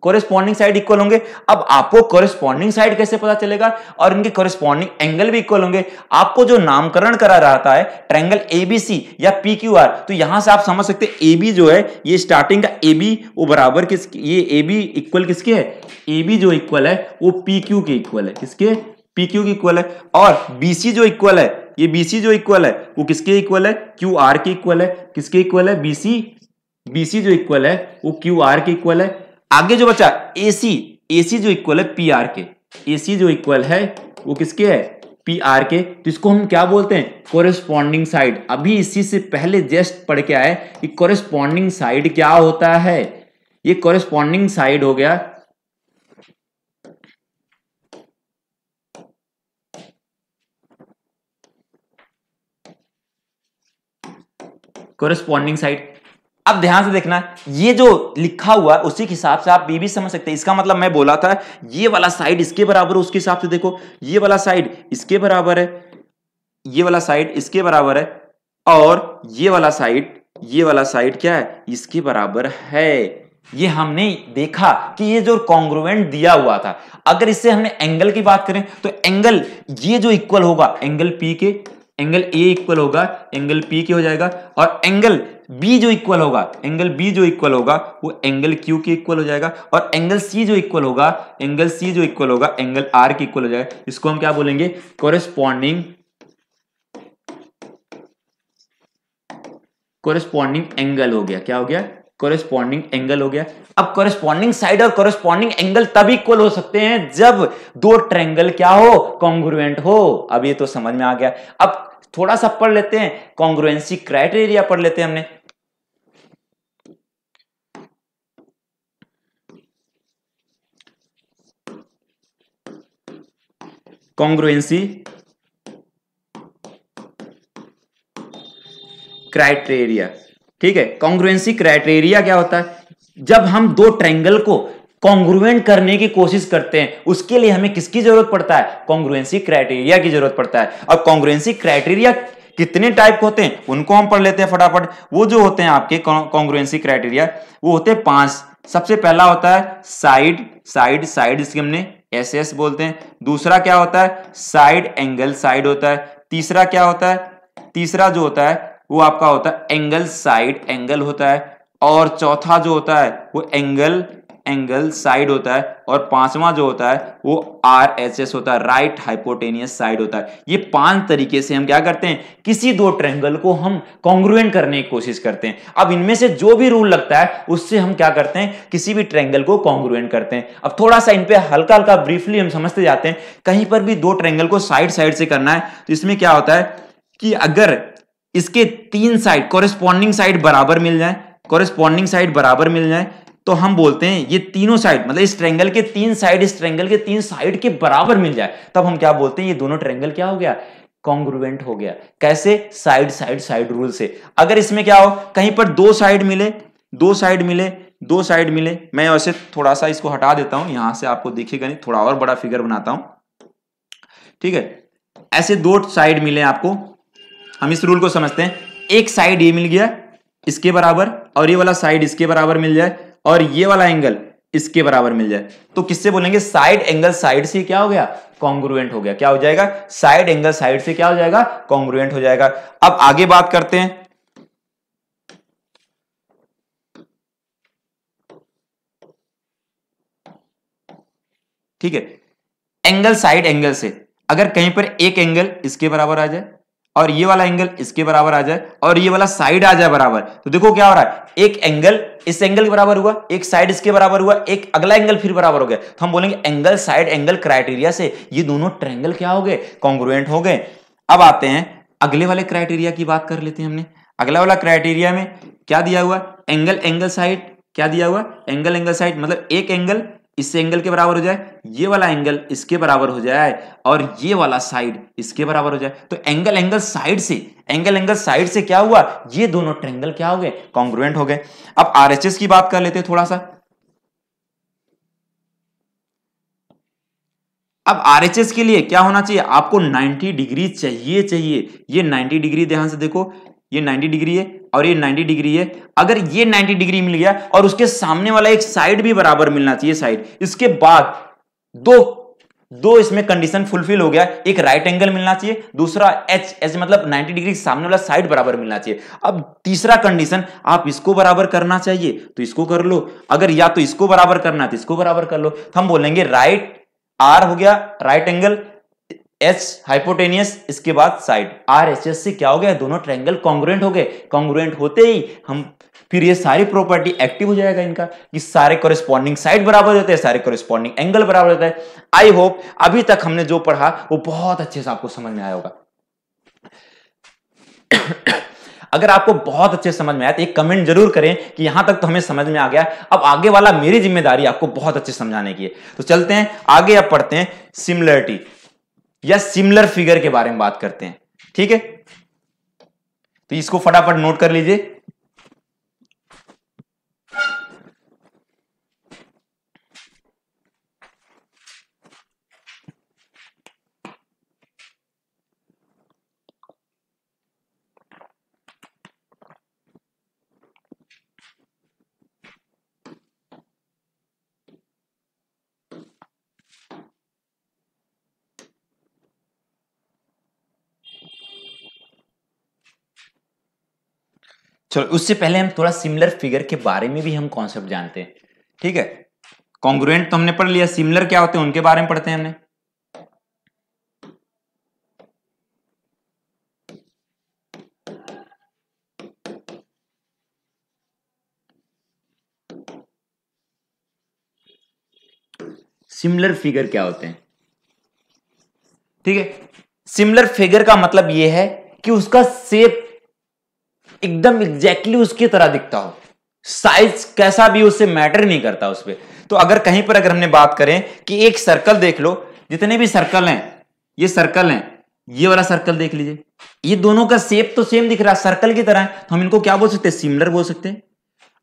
कॉरेस्पॉन्डिंग साइड इक्वल होंगे। अब आपको कॉरेस्पॉन्डिंग साइड कैसे पता चलेगा और इनके कॉरेस्पॉन्डिंग एंगल भी इक्वल होंगे? आपको जो नामकरण करा रहा है ट्रायंगल एबीसी या पीक्यूआर, तो यहां से आप समझ सकते हैं एबी जो है ये स्टार्टिंग का एबी वो बराबर किसकी, ये एबी इक्वल किसके है, एबी जो इक्वल है वो पीक्यू के इक्वल है, किसके, पीक्यू के इक्वल है। और बीसी जो इक्वल है, ये बीसी जो इक्वल है वो किसके इक्वल है, क्यू आर के इक्वल है, किसके इक्वल है, बीसी, बीसी जो इक्वल है वो क्यू आर के इक्वल है। आगे जो बचा एसी, एसी जो इक्वल है पी आर के, एसी जो इक्वल है वो किसके है, पी आर के। तो इसको हम क्या बोलते हैं, कोरेस्पॉन्डिंग साइड। अभी इसी से पहले जस्ट पढ़ के आए कि कोरेस्पॉन्डिंग साइड क्या होता है। ये कोरेस्पॉन्डिंग साइड हो गया, कोरेस्पॉन्डिंग साइड। अब ध्यान से देखना, ये जो लिखा हुआ उसी के हिसाब से आप ये भी समझ सकते हैं। इसका मतलब मैं बोला था ये वाला साइड इसके बराबर है, उसके हिसाब से देखो ये वाला साइड इसके बराबर है, ये वाला साइड इसके बराबर है, और ये वाला साइड, ये वाला साइड क्या है, इसके बराबर है। ये हमने देखा कि ये जो कॉन्ग्रुएंट दिया हुआ था। अगर इससे हमने एंगल की बात करें तो एंगल ये जो इक्वल होगा, एंगल पी के, एंगल ए इक्वल होगा, एंगल पी के हो जाएगा, और एंगल बी जो इक्वल होगा, एंगल बी जो इक्वल होगा वो एंगल क्यू के इक्वल हो जाएगा, और एंगल सी जो इक्वल होगा, एंगल सी जो इक्वल होगा एंगल आर के इक्वल हो जाएगा। इसको हम क्या बोलेंगे, कोरेस्पॉन्डिंग कोरेस्पॉन्डिंग एंगल हो गया। क्या हो गया, कोरेस्पॉन्डिंग एंगल हो गया। अब कोरेस्पॉन्डिंग साइड और कोरेस्पॉन्डिंग एंगल तब इक्वल हो सकते हैं जब दो ट्रायंगल क्या हो, कॉन्ग्रुएंट हो। अब ये तो समझ में आ गया। अब थोड़ा सा पढ़ लेते हैं कॉन्ग्रुएंसी क्राइटेरिया, पढ़ लेते हैं हमने। कॉन्ग्रुएंसी क्राइटेरिया, ठीक है। कॉन्ग्रुएंसी क्राइटेरिया क्या होता है, जब हम दो ट्रायंगल को कॉन्ग्रुएंट करने की कोशिश करते हैं उसके लिए हमें किसकी जरूरत पड़ता है, कॉन्ग्रुएंसी क्राइटेरिया की जरूरत पड़ता है। और कॉन्ग्रुएंसी क्राइटेरिया कितने टाइप होते हैं उनको हम पढ़ लेते हैं फटाफट। वो जो होते हैं आपके कॉन्ग्रुएंसी क्राइटेरिया वो होते हैं पांच। सबसे पहला होता है साइड, साइड साइड इसके हमने एस एस बोलते हैं। दूसरा क्या होता है, साइड एंगल साइड होता है। तीसरा क्या होता है, तीसरा जो होता है वो आपका होता है एंगल साइड एंगल होता है। और चौथा जो होता है वो एंगल एंगल साइड होता है। और पांचवा जो होता है वो आर एच एस होता है, राइट हाइपोटेनियस साइड होता है। ये पांच तरीके से हम क्या करते हैं, किसी दो ट्रायंगल को हम कॉन्ग्रुएंट करने की कोशिश करते हैं। अब इनमें से जो भी रूल लगता है उससे हम क्या करते हैं, किसी भी ट्रायंगल को कॉन्ग्रुएंट करते हैं। अब थोड़ा सा इन पे हल्का हल्का ब्रीफली हम समझते जाते हैं। कहीं पर भी दो ट्रायंगल को साइड साइड से करना है तो इसमें क्या होता है कि अगर इसके तीन साइड कॉरेस्पॉन्डिंग साइड बराबर मिल जाए, कॉरेस्पॉन्डिंग साइड बराबर मिल जाए तो हम बोलते हैं ये तीनों साइड, मतलब इस ट्रायंगल के तीन साइड इस ट्रायंगल के तीन साइड के बराबर मिल जाए, तब हम क्या बोलते हैं ये दोनों ट्रायंगल क्या हो गया, कॉन्ग्रुएंट हो गया। कैसे, साइड साइड साइड रूल से। अगर इसमें क्या हो, कहीं पर दो साइड मिले, दो साइड मिले, दो साइड मिले। मैं वैसे थोड़ा सा इसको हटा देता हूं यहां से, आपको दिखेगा नहीं, थोड़ा और बड़ा फिगर बनाता हूं, ठीक है। ऐसे दो साइड मिले आपको, हम इस रूल को समझते हैं। एक साइड ये मिल गया इसके बराबर, और ये वाला साइड इसके बराबर मिल जाए, और ये वाला एंगल इसके बराबर मिल जाए, तो किससे बोलेंगे, साइड एंगल साइड से क्या हो गया, कॉन्ग्रुएंट हो गया। क्या हो जाएगा, साइड एंगल साइड से क्या हो जाएगा, कॉन्ग्रुएंट हो जाएगा। अब आगे बात करते हैं ठीक है। एंगल साइड एंगल से अगर कहीं पर एक एंगल इसके बराबर आ जाए और ये वाला एंगल इसके बराबर आ जाए और ये वाला साइड आ जाए बराबर, तो देखो क्या हो रहा है, एक एंगल इस एंगल के बराबर हुआ, एक साइड इसके बराबर हुआ, एक अगला एंगल फिर बराबर हो गया, तो हम बोलेंगे एंगल साइड एंगल क्राइटेरिया से ये दोनों ट्रायंगल क्या हो गए, कॉन्ग्रुएंट हो गए। अब आते हैं अगले वाले क्राइटेरिया की बात कर लेते हैं। हमने अगला वाला क्राइटेरिया में क्या दिया हुआ, एंगल एंगल साइड, क्या दिया हुआ एंगल एंगल साइड, मतलब एक एंगल इस एंगल के बराबर हो जाए, ये वाला एंगल इसके बराबर हो जाए और ये वाला साइड इसके बराबर हो जाए, तो एंगल एंगल साइड से एंगल एंगल साइड से क्या हुआ, ये दोनों ट्रायंगल क्या हो गए, कॉन्ग्रुएंट हो गए। अब आरएचएस की बात कर लेते हैं थोड़ा सा। अब आरएचएस के लिए क्या होना चाहिए, आपको नाइंटी डिग्री चाहिए चाहिए ये नाइंटी डिग्री, ध्यान से देखो ये नाइंटी डिग्री है और ये नाइंटी डिग्री है। अगर ये नाइंटी डिग्री मिल गया और उसके सामने वाला एक साइड भी बराबर मिलना चाहिए साइड, इसके बाद दो दो इसमें कंडीशन फुलफिल हो गया, एक राइट एंगल मिलना चाहिए, दूसरा एच एच मतलब नाइंटी डिग्री के सामने वाला साइड बराबर मिलना चाहिए। अब तीसरा कंडीशन आप इसको बराबर करना चाहिए तो इसको कर लो, अगर या तो इसको बराबर करना है तो इसको बराबर कर लो, तो हम बोलेंगे राइट आर हो गया राइट एंगल एच हाइपोटेनियस इसके बाद साइड, आर एच एस से क्या हो गया, दोनों ट्रायंगल कॉन्ग्रुएंट हो गए। कॉन्ग्रुएंट होते ही हम फिर ये सारी प्रॉपर्टी एक्टिव हो जाएगा इनका कि सारे कॉरेस्पॉन्डिंग साइड बराबर होते हैं, सारे कॉरेस्पॉन्डिंग एंगल बराबर होता है। आई होप अभी तक हमने जो पढ़ा वो बहुत अच्छे से आपको समझ में आया होगा। अगर आपको बहुत अच्छे समझ में आया तो एक कमेंट जरूर करें कि यहां तक तो हमें समझ में आ गया, अब आगे वाला मेरी जिम्मेदारी आपको बहुत अच्छे समझाने की है। तो चलते हैं आगे, अब पढ़ते हैं सिमिलरिटी या सिमिलर फिगर के बारे में बात करते हैं, ठीक है। तो इसको फटाफट नोट कर लीजिए। चलो उससे पहले हम थोड़ा सिमिलर फिगर के बारे में भी हम कॉन्सेप्ट जानते हैं, ठीक है। कॉन्ग्रुएंट तो हमने पढ़ लिया, सिमिलर क्या होते हैं उनके बारे में पढ़ते हैं हमने। सिमिलर फिगर क्या होते हैं, ठीक है। सिमिलर फिगर का मतलब यह है कि उसका शेप एकदम एग्जैक्टली उसकी तरह दिखता हो, साइज कैसा भी उससे मैटर नहीं करता उस पे। तो अगर कहीं पर अगर हमने बात करें कि एक सर्कल देख लो, जितने भी सर्कल हैं, ये सर्कल हैं, ये वाला सर्कल देख लीजिए, ये दोनों का शेप तो सेम दिख रहा है, सर्कल की तरह है, तो हम इनको क्या बोल सकते हैं, सिमिलर बोल सकते हैं।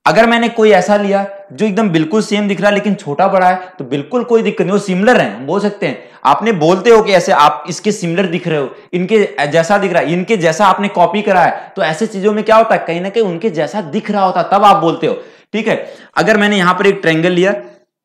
अगर मैंने कोई ऐसा लिया जो एकदम बिल्कुल सेम दिख रहा है लेकिन छोटा बड़ा है, तो बिल्कुल कोई दिक्कत नहीं, वो सिमिलर है, हम बोल सकते हैं। आपने बोलते हो कि ऐसे आप इसके सिमिलर दिख रहे हो, इनके जैसा दिख रहा है, इनके जैसा आपने कॉपी करा है, तो ऐसे चीजों में क्या होता है, कहीं ना कहीं उनके जैसा दिख रहा होता तब आप बोलते हो, ठीक है। अगर मैंने यहां पर एक ट्रायंगल लिया,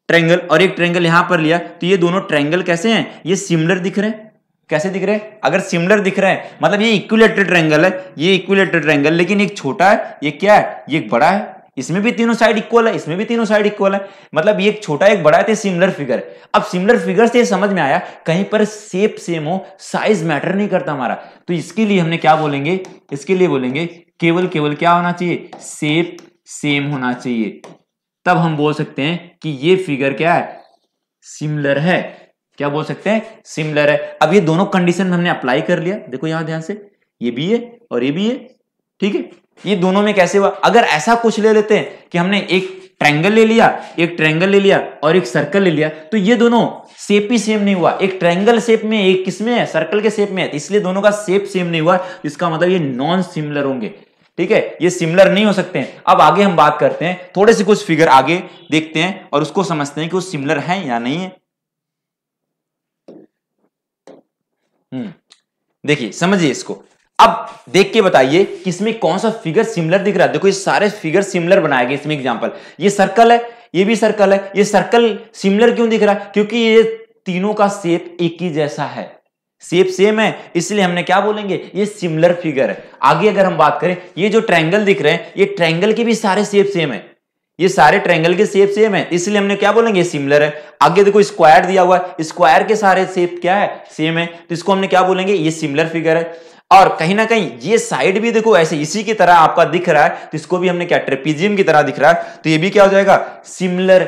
ट्रायंगल और एक ट्रायंगल यहां पर लिया, तो ये दोनों ट्रायंगल कैसे हैं, ये सिमिलर दिख रहे हैं। कैसे दिख रहे हैं, अगर सिमिलर दिख रहे हैं मतलब ये इक्विलैटरल ट्रायंगल है, ये इक्विलैटरल ट्रायंगल, लेकिन एक छोटा है, ये क्या है, ये एक बड़ा है, इसमें भी तीनों साइड इक्वल है, इसमें भी तीनों साइड इक्वल है, मतलब ये एक छोटा एक बड़ा है, सिमिलर फिगर। अब सिमिलर फिगर से समझ में आया कहीं पर शेप सेम हो, साइज मैटर नहीं करता हमारा, तो इसके लिए हमने क्या बोलेंगे, इसके लिए बोलेंगे केवल केवल क्या होना चाहिए, शेप सेम होना चाहिए, तब हम बोल सकते हैं कि ये फिगर क्या है, सिमिलर है। क्या बोल सकते हैं, सिमिलर है। अब ये दोनों कंडीशन हमने अप्लाई कर लिया, देखो यहां ध्यान से, ये भी है और ये भी है, ठीक है। ये दोनों में कैसे हुआ, अगर ऐसा कुछ ले लेते हैं कि हमने एक ट्रायंगल ले लिया, एक ट्रायंगल ले लिया और एक सर्कल ले लिया, तो ये दोनों शेप ही सेम नहीं हुआ, एक ट्रायंगल शेप में, एक किसमें है, सर्कल के शेप में है, इसलिए दोनों का शेप सेम नहीं हुआ, इसका मतलब ये नॉन सिमिलर होंगे, ठीक है, ये सिमिलर नहीं हो सकते हैं। अब आगे हम बात करते हैं, थोड़े से कुछ फिगर आगे देखते हैं और उसको समझते हैं कि वो सिमिलर है या नहीं है। देखिए समझिए इसको, अब देख के बताइए कि इसमें कौन सा फिगर सिमिलर दिख रहा है। देखो ये सारे फिगर सिमिलर बनाए गए इसमें, एग्जांपल ये सर्कल है, ये भी सर्कल है, ये सर्कल सिमिलर क्यों दिख रहा है, क्योंकि ये तीनों का शेप एक ही जैसा है, शेप सेम है, इसलिए हमने क्या बोलेंगे, ये सिमिलर फिगर है। आगे अगर हम बात करें, ये जो ट्रायंगल दिख रहे हैं, ये ट्रायंगल के भी सारे शेप सेम है, ये सारे ट्रायंगल के शेप सेम है, इसलिए हमने क्या बोलेंगे सिमिलर है। आगे देखो स्क्वायर दिया हुआ है, स्क्वायर के सारे शेप क्या है सेम है, तो इसको हमने क्या बोलेंगे ये सिमिलर फिगर है। और कहीं ना कहीं ये साइड भी देखो ऐसे इसी की तरह आपका दिख रहा है, तो इसको भी हमने क्या ट्रेपीजियम की तरह दिख रहा है, तो ये भी क्या हो जाएगा सिमिलर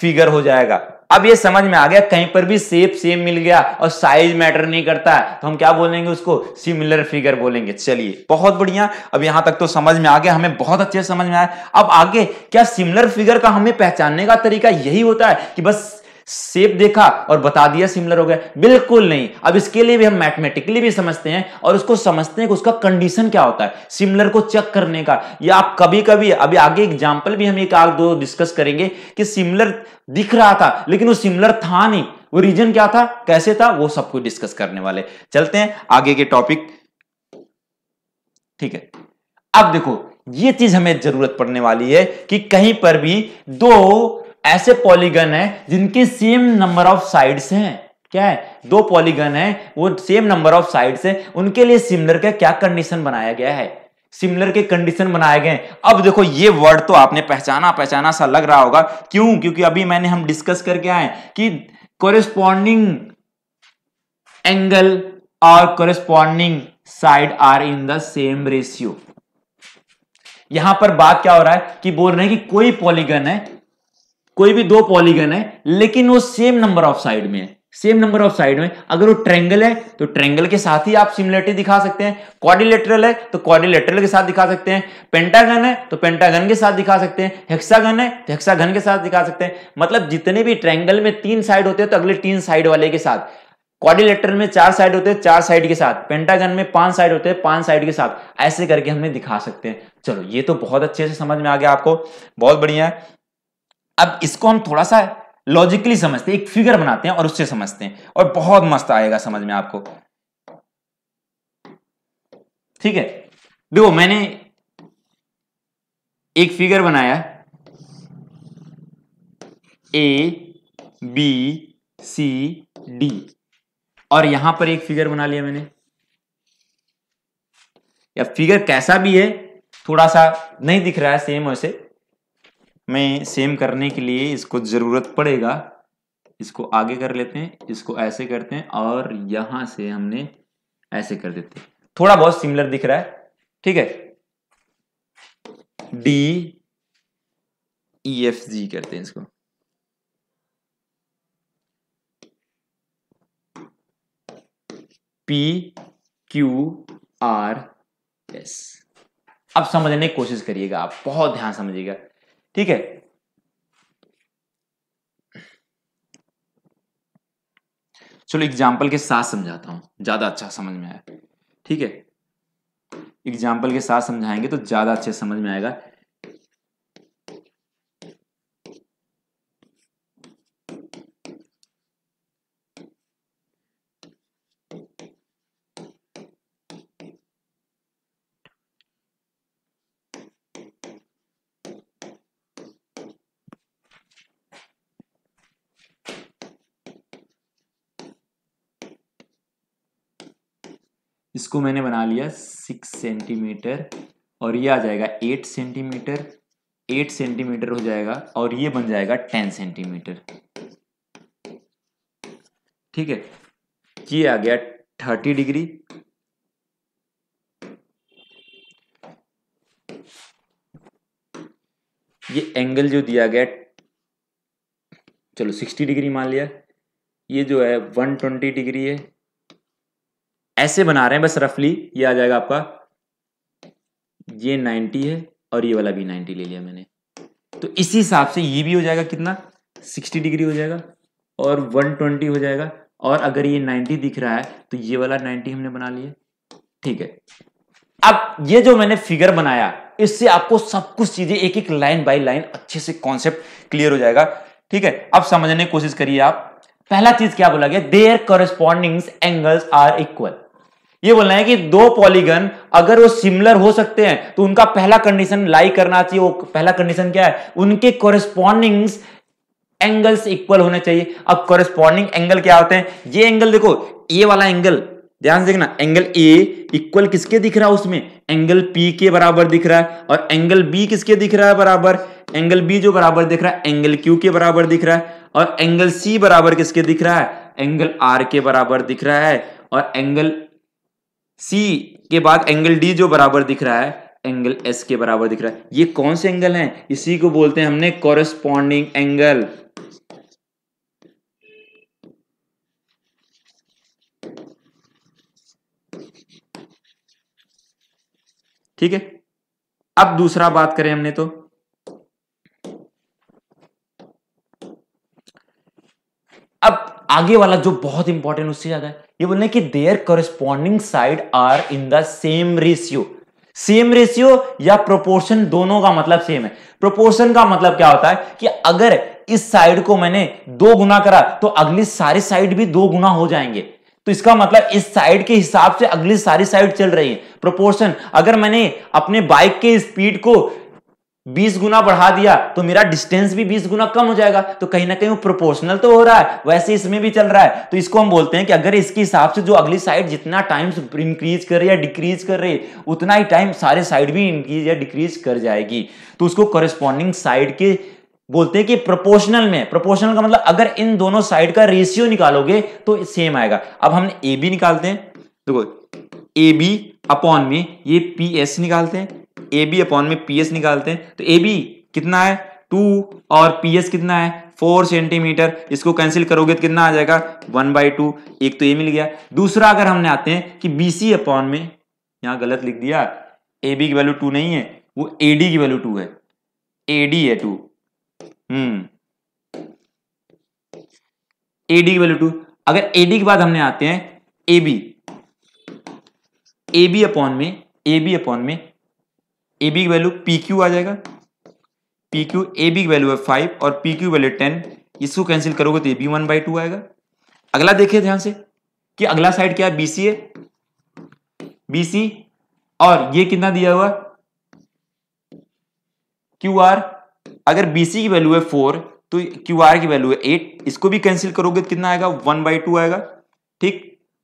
फिगर हो जाएगा। अब ये समझ में आ गया, कहीं पर भी शेप सेम मिल गया और साइज मैटर नहीं करता है, तो हम क्या बोलेंगे उसको सिमिलर फिगर बोलेंगे। चलिए बहुत बढ़िया, अब यहां तक तो समझ में आ गया, हमें बहुत अच्छे समझ में आया। अब आगे क्या सिमिलर फिगर का हमें पहचानने का तरीका यही होता है कि बस शेप देखा और बता दिया सिमिलर हो गया? बिल्कुल नहीं। अब इसके लिए भी हम मैथमेटिकली भी समझते हैं और उसको समझते हैं कि उसका कंडीशन क्या होता है सिमिलर को चेक करने का। या आप कभी कभी अभी आगे एग्जांपल भी हम एक आग दो डिस्कस करेंगे कि सिमिलर दिख रहा था लेकिन वो सिमिलर था नहीं, वो रीजन क्या था कैसे था वो सब कुछ डिस्कस करने वाले। चलते हैं आगे के टॉपिक, ठीक है। अब देखो ये चीज हमें जरूरत पड़ने वाली है कि कहीं पर भी दो ऐसे पॉलीगन है जिनके सेम नंबर ऑफ साइड्स हैं, क्या है दो पॉलीगन है वो सेम नंबर ऑफ साइड्स है, उनके लिए सिमिलर का क्या कंडीशन बनाया गया है, सिमिलर के कंडीशन बनाए गए। अब देखो ये वर्ड तो आपने पहचाना पहचाना सा लग रहा होगा, क्यों? क्योंकि अभी मैंने हम डिस्कस करके आए कि कोरेस्पॉन्डिंग एंगल और corresponding side are in the same ratio. यहां पर बात क्या हो रहा है कि बोल रहे हैं कि कोई पॉलीगन है, कोई भी दो पॉलीगन है लेकिन वो सेम नंबर ऑफ साइड में है, सेम नंबर ऑफ साइड में। अगर वो ट्रायंगल है तो ट्रायंगल के साथ ही आप सिमिलरिटी दिखा सकते हैं, क्वाड्रिलेटरल है तो क्वाड्रिलेटरल के साथ दिखा सकते हैं, पेंटागन है तो पेंटागन के साथ दिखा सकते हैं, हेक्सागन है तो हेक्सागन के साथ दिखा सकते हैं। मतलब जितने भी ट्रायंगल में तीन साइड होते हैं तो अगले तीन साइड वाले के साथ, क्वाड्रिलेटरल में चार साइड होते हैं चार साइड के साथ, पेंटागन में पांच साइड होते हैं पांच साइड के साथ, ऐसे करके हमने दिखा सकते हैं। चलो ये तो बहुत अच्छे से समझ में आ गया आपको, बहुत बढ़िया है। अब इसको हम थोड़ा सा लॉजिकली समझते हैं, एक फिगर बनाते हैं और उससे समझते हैं और बहुत मस्त आएगा समझ में आपको, ठीक है। देखो मैंने एक फिगर बनाया ए बी सी डी और यहां पर एक फिगर बना लिया मैंने। या फिगर कैसा भी है थोड़ा सा नहीं दिख रहा है सेम, वैसे में सेम करने के लिए इसको जरूरत पड़ेगा, इसको आगे कर लेते हैं, इसको ऐसे करते हैं और यहां से हमने ऐसे कर देते हैं, थोड़ा बहुत सिमिलर दिख रहा है, ठीक है। डी ई एफ जी करते हैं इसको, पी क्यू आर एस। अब समझने की कोशिश करिएगा आप, बहुत ध्यान समझिएगा, ठीक है। चलो एग्जाम्पल के साथ समझाता हूं, ज्यादा अच्छा समझ में आया, ठीक है। एग्जाम्पल के साथ समझाएंगे तो ज्यादा अच्छे समझ में आएगा। इसको मैंने बना लिया सिक्स सेंटीमीटर और ये आ जाएगा एट सेंटीमीटर, एट सेंटीमीटर हो जाएगा और ये बन जाएगा टेन सेंटीमीटर, ठीक है। ये आ गया थर्टी डिग्री, ये एंगल जो दिया गया चलो सिक्सटी डिग्री मान लिया, ये जो है वन ट्वेंटी डिग्री है, ऐसे बना रहे हैं बस रफली। ये आ जाएगा आपका ये नाइन्टी है और ये वाला भी नाइन्टी ले लिया मैंने, तो इसी हिसाब से ये भी हो जाएगा कितना सिक्सटी डिग्री हो जाएगा और वन ट्वेंटी हो जाएगा। और अगर ये नाइन्टी दिख रहा है तो ये वाला नाइन्टी हमने बना लिया, ठीक है। अब ये जो मैंने फिगर बनाया इससे आपको सब कुछ चीजें एक एक लाइन बाय लाइन अच्छे से कॉन्सेप्ट क्लियर हो जाएगा, ठीक है। अब समझने की कोशिश करिए आप। पहला चीज क्या बोला गया, there corresponding angles are equal. ये बोलना है कि दो पॉलीगन अगर वो सिमिलर हो सकते हैं तो उनका पहला कंडीशन लाई करना चाहिए। वो पहला कंडीशन क्या है, उनके कॉरेस्पॉन्डिंग एंगल्स इक्वल होने चाहिए। अब कॉरेस्पॉन्डिंग एंगल क्या होते हैं, ये एंगल देखो ये वाला एंगल ध्यान से देखना, एंगल ए इक्वल किसके दिख रहा है, उसमें एंगल पी के बराबर दिख रहा है और एंगल बी किसके दिख रहा है बराबर, एंगल बी जो बराबर दिख रहा है एंगल क्यू के बराबर दिख रहा है, और एंगल सी बराबर किसके दिख रहा है, एंगल आर के बराबर दिख रहा है, और एंगल सी के बाद एंगल डी जो बराबर दिख रहा है एंगल एस के बराबर दिख रहा है। ये कौन से एंगल हैं? इसी को बोलते हैं हमने कॉरेस्पॉन्डिंग एंगल। ठीक है, अब दूसरा बात करें हमने तो अब आगे वाला जो बहुत इंपॉर्टेंट उससे ज्यादा है, ये बोलने कि there corresponding side are in the same ratio. Same ratio या प्रोपोर्शन दोनों का मतलब सेम है। प्रोपोर्शन का मतलब क्या होता है कि अगर इस साइड को मैंने दो गुना करा तो अगली सारी साइड भी दो गुना हो जाएंगे, तो इसका मतलब इस साइड के हिसाब से अगली सारी साइड चल रही है। प्रोपोर्शन, अगर मैंने अपने बाइक के स्पीड को बीस गुना बढ़ा दिया तो मेरा डिस्टेंस भी बीस गुना कम हो जाएगा, तो कहीं ना कहीं वो प्रोपोर्शनल तो हो रहा है, वैसे इसमें भी चल रहा है। तो इसको हम बोलते हैं कि अगर इसके हिसाब से जो अगली साइड जितना टाइम्स इंक्रीज कर रही है डिक्रीज कर रही है उतना ही टाइम सारे साइड भी इंक्रीज या डिक्रीज कर जाएगी, तो उसको कॉरेस्पॉन्डिंग साइड के बोलते हैं कि प्रोपोर्शनल में। प्रोपोर्शनल का मतलब अगर इन दोनों साइड का रेशियो निकालोगे तो सेम आएगा। अब हम ए बी निकालते हैं, देखो ए बी अपॉन में ये पी एस निकालते हैं, ए बी अपॉन में पी एस निकालते हैं। तो ए बी कितना है टू और पी एस कितना है फोर सेंटीमीटर, इसको कैंसिल करोगे तो कितना आ जाएगा वन बाई टू। एक तो ये मिल गया। दूसरा अगर हमने आते हैं कि बी सी अपॉन में, यहाँ गलत लिख दिया, ए बी की वैल्यू टू नहीं है वो ए डी की वैल्यू टू है, ए डी है टू, हम्म ए डी की वैल्यू टू। अगर ए डी के बाद हमने आते हैं A B, A B upon में, ए बी अपॉन में A B की वैल्यू P Q आ जाएगा, P Q A B की वैल्यू है फाइव और P Q की वैल्यू टेन, इसको कैंसिल करोगे तो A B one by two आएगा। अगला देखिए ध्यान से कि अगला साइड क्या है, B C है, B C और ये कितना दिया हुआ Q R। अगर B C की वैल्यू है फोर तो Q R की वैल्यू है एट, इसको भी कैंसिल करोगे तो कितना आएगा वन बाई टू आएगा। ठीक,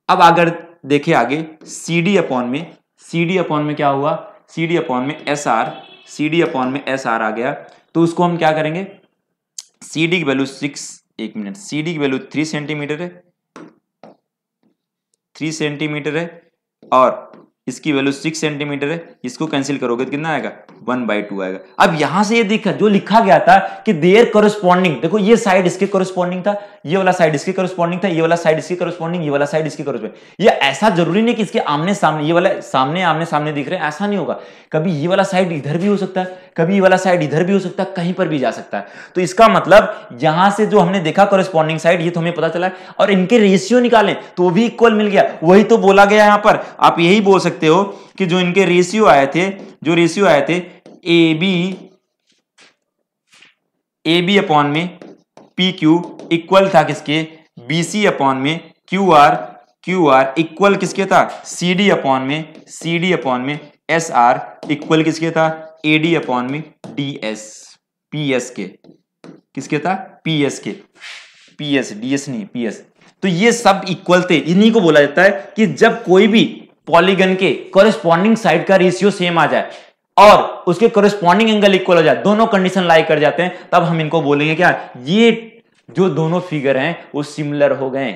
अब अगर देखे आगे C D अपॉन में, C D अपॉन में क्या हुआ, सी डी अपॉन में S R, C D upon में एस आर आ गया। तो उसको हम क्या करेंगे, सी डी की वैल्यू सिक्स, एक मिनट, सी डी की वैल्यू थ्री सेंटीमीटर है, थ्री सेंटीमीटर है और इसकी वैल्यू सिक्स सेंटीमीटर है, इसको कैंसिल करोगे तो कितना आएगा वन बाई टू आएगा। अब यहां से ये देखा जो लिखा गया था कि देयर कॉरेस्पॉन्डिंग, देखो ये साइड इसके कॉरेस्पॉन्डिंग था, ये वाला साइड इसके कॉरेस्पॉन्डिंग था, ये वाला साइड इसके कॉरेस्पॉन्डिंग, ये वाला साइड इसके कॉरेस्पॉन्डिंग। ये ऐसा जरूरी नहीं कि इसके आमने सामने, ये वाला सामने आमने सामने दिख रहे हैं, ऐसा नहीं होगा। कभी ये वाला साइड इधर भी हो सकता है, कभी ये वाला साइड इधर भी हो सकता है, कहीं पर भी जा सकता है। तो इसका मतलब यहां से जो हमने देखा कॉरेस्पॉन्डिंग साइड, ये तो हमें पता चला है, और इनके रेशियो निकालें तो भी इक्वल मिल गया। वही तो बोला गया यहाँ पर, आप यही बोल सकते हो कि जो इनके रेशियो आए थे, जो रेशियो आए थे A B, A B upon में पी क्यू इक्वल था किसके, बी सी अपॉन में Q R, Q R equal किसके था सी डी अपॉन में, सी डी अपॉन में एस आर इक्वल किसके था ए डी अपॉन में डी एस, पी एस के किसके था पी एस के, पी एस डी एस नहीं पी एस। तो ये सब इक्वल थे, इन्हीं को बोला जाता है कि जब कोई भी पॉलीगन के कॉरेस्पॉन्डिंग साइड का रेशियो सेम आ जाए और उसके कॉरेस्पॉन्डिंग एंगल इक्वल हो जाए, दोनों कंडीशन लाइक कर जाते हैं, तब हम इनको बोलेंगे क्या, ये जो दोनों फिगर हैं वो सिमिलर हो गए।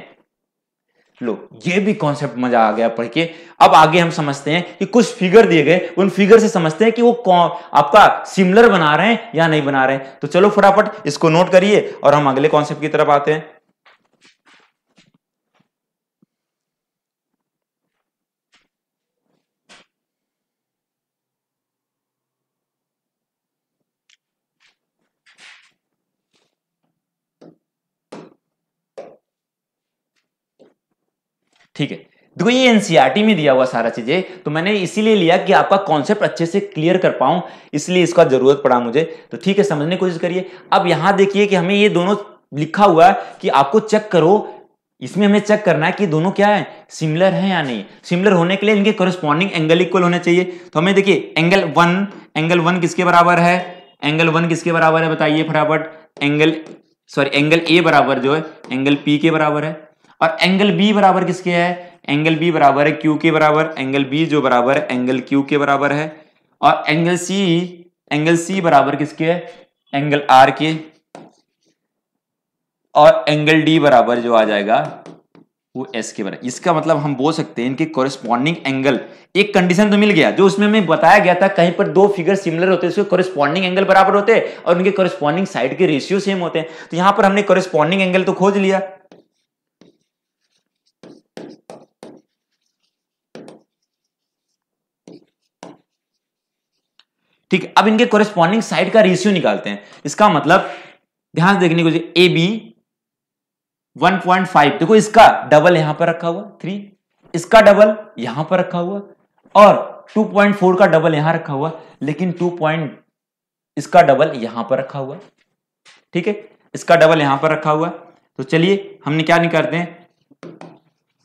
लो, ये भी कॉन्सेप्ट मजा आ गया पढ़ के। अब आगे हम समझते हैं कि कुछ फिगर दिए गए, उन फिगर से समझते हैं कि वो आपका सिमिलर बना रहे हैं या नहीं बना रहे हैं। तो चलो फटाफट इसको नोट करिए और हम अगले कॉन्सेप्ट की तरफ आते हैं। ठीक है, देखो ये एनसीईआरटी में दिया हुआ सारा चीजें, तो मैंने इसीलिए लिया कि आपका कॉन्सेप्ट अच्छे से क्लियर कर पाऊं, इसलिए इसका जरूरत पड़ा मुझे। तो ठीक है, समझने की कोशिश करिए। अब यहां देखिए कि हमें ये दोनों लिखा हुआ है कि आपको चेक करो, इसमें हमें चेक करना है कि दोनों क्या है, सिमिलर है या नहीं। सिमिलर होने के लिए इनके कॉरेस्पॉन्डिंग एंगल इक्वल होने चाहिए। तो हमें देखिए एंगल वन, एंगल वन किसके बराबर है, एंगल वन किसके बराबर है बताइए फटाफट, एंगल सॉरी एंगल ए बराबर जो है एंगल पी के बराबर है, और एंगल बी बराबर किसके है, एंगल बी बराबर है क्यू के बराबर, एंगल बी जो बराबर है एंगल क्यू के बराबर है, और एंगल सी, एंगल सी बराबर किसके है एंगल आर के, और एंगल डी बराबर जो आ जाएगा वो एस के बराबर। इसका मतलब हम बोल सकते हैं इनके कॉरेस्पॉन्डिंग एंगल, एक कंडीशन तो मिल गया जो उसमें हमें बताया गया था कहीं पर दो फिगर सिमिलर होते हैं उसके कॉरेस्पॉन्डिंग एंगल बराबर होते हैं और उनके कॉरेस्पॉन्डिंग साइड के रेशियो सेम होते हैं। तो यहां पर हमने कॉरेस्पॉन्डिंग एंगल तो खोज लिया, ठीक। अब इनके कॉरेस्पॉन्डिंग साइड का रेशियो निकालते हैं। इसका मतलब ध्यान से देखने को A B one point five, देखो इसका डबल यहां पर रखा हुआ थ्री, इसका डबल यहां पर रखा हुआ और टू पॉइंट फोर का डबल यहां रखा हुआ, लेकिन टू पॉइंट इसका डबल यहां पर रखा हुआ, ठीक है, इसका डबल यहां पर रखा हुआ। तो चलिए हमने क्या निकालते हैं,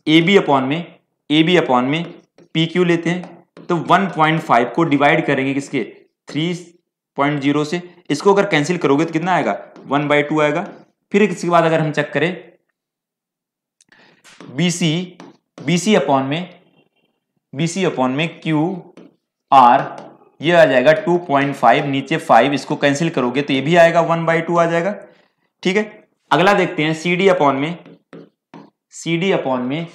ए बी अपॉन में ए बी अपॉन में पी क्यू लेते हैं। तो वन पॉइंट फाइव को डिवाइड करेंगे किसके, थ्री पॉइंट जीरो से, इसको अगर कैंसिल करोगे तो कितना आएगा, वन बाई टू आएगा। फिर इसके बाद अगर हम चेक करें बीसी बीसी अपॉन में बीसी अपॉन में क्यू आर, ये आ जाएगा टू पॉइंट फाइव, नीचे फाइव, इसको कैंसिल करोगे तो ये भी आएगा वन बाई टू आ जाएगा, ठीक है। अगला देखते हैं सी डी अपॉन में सी डी अपॉन में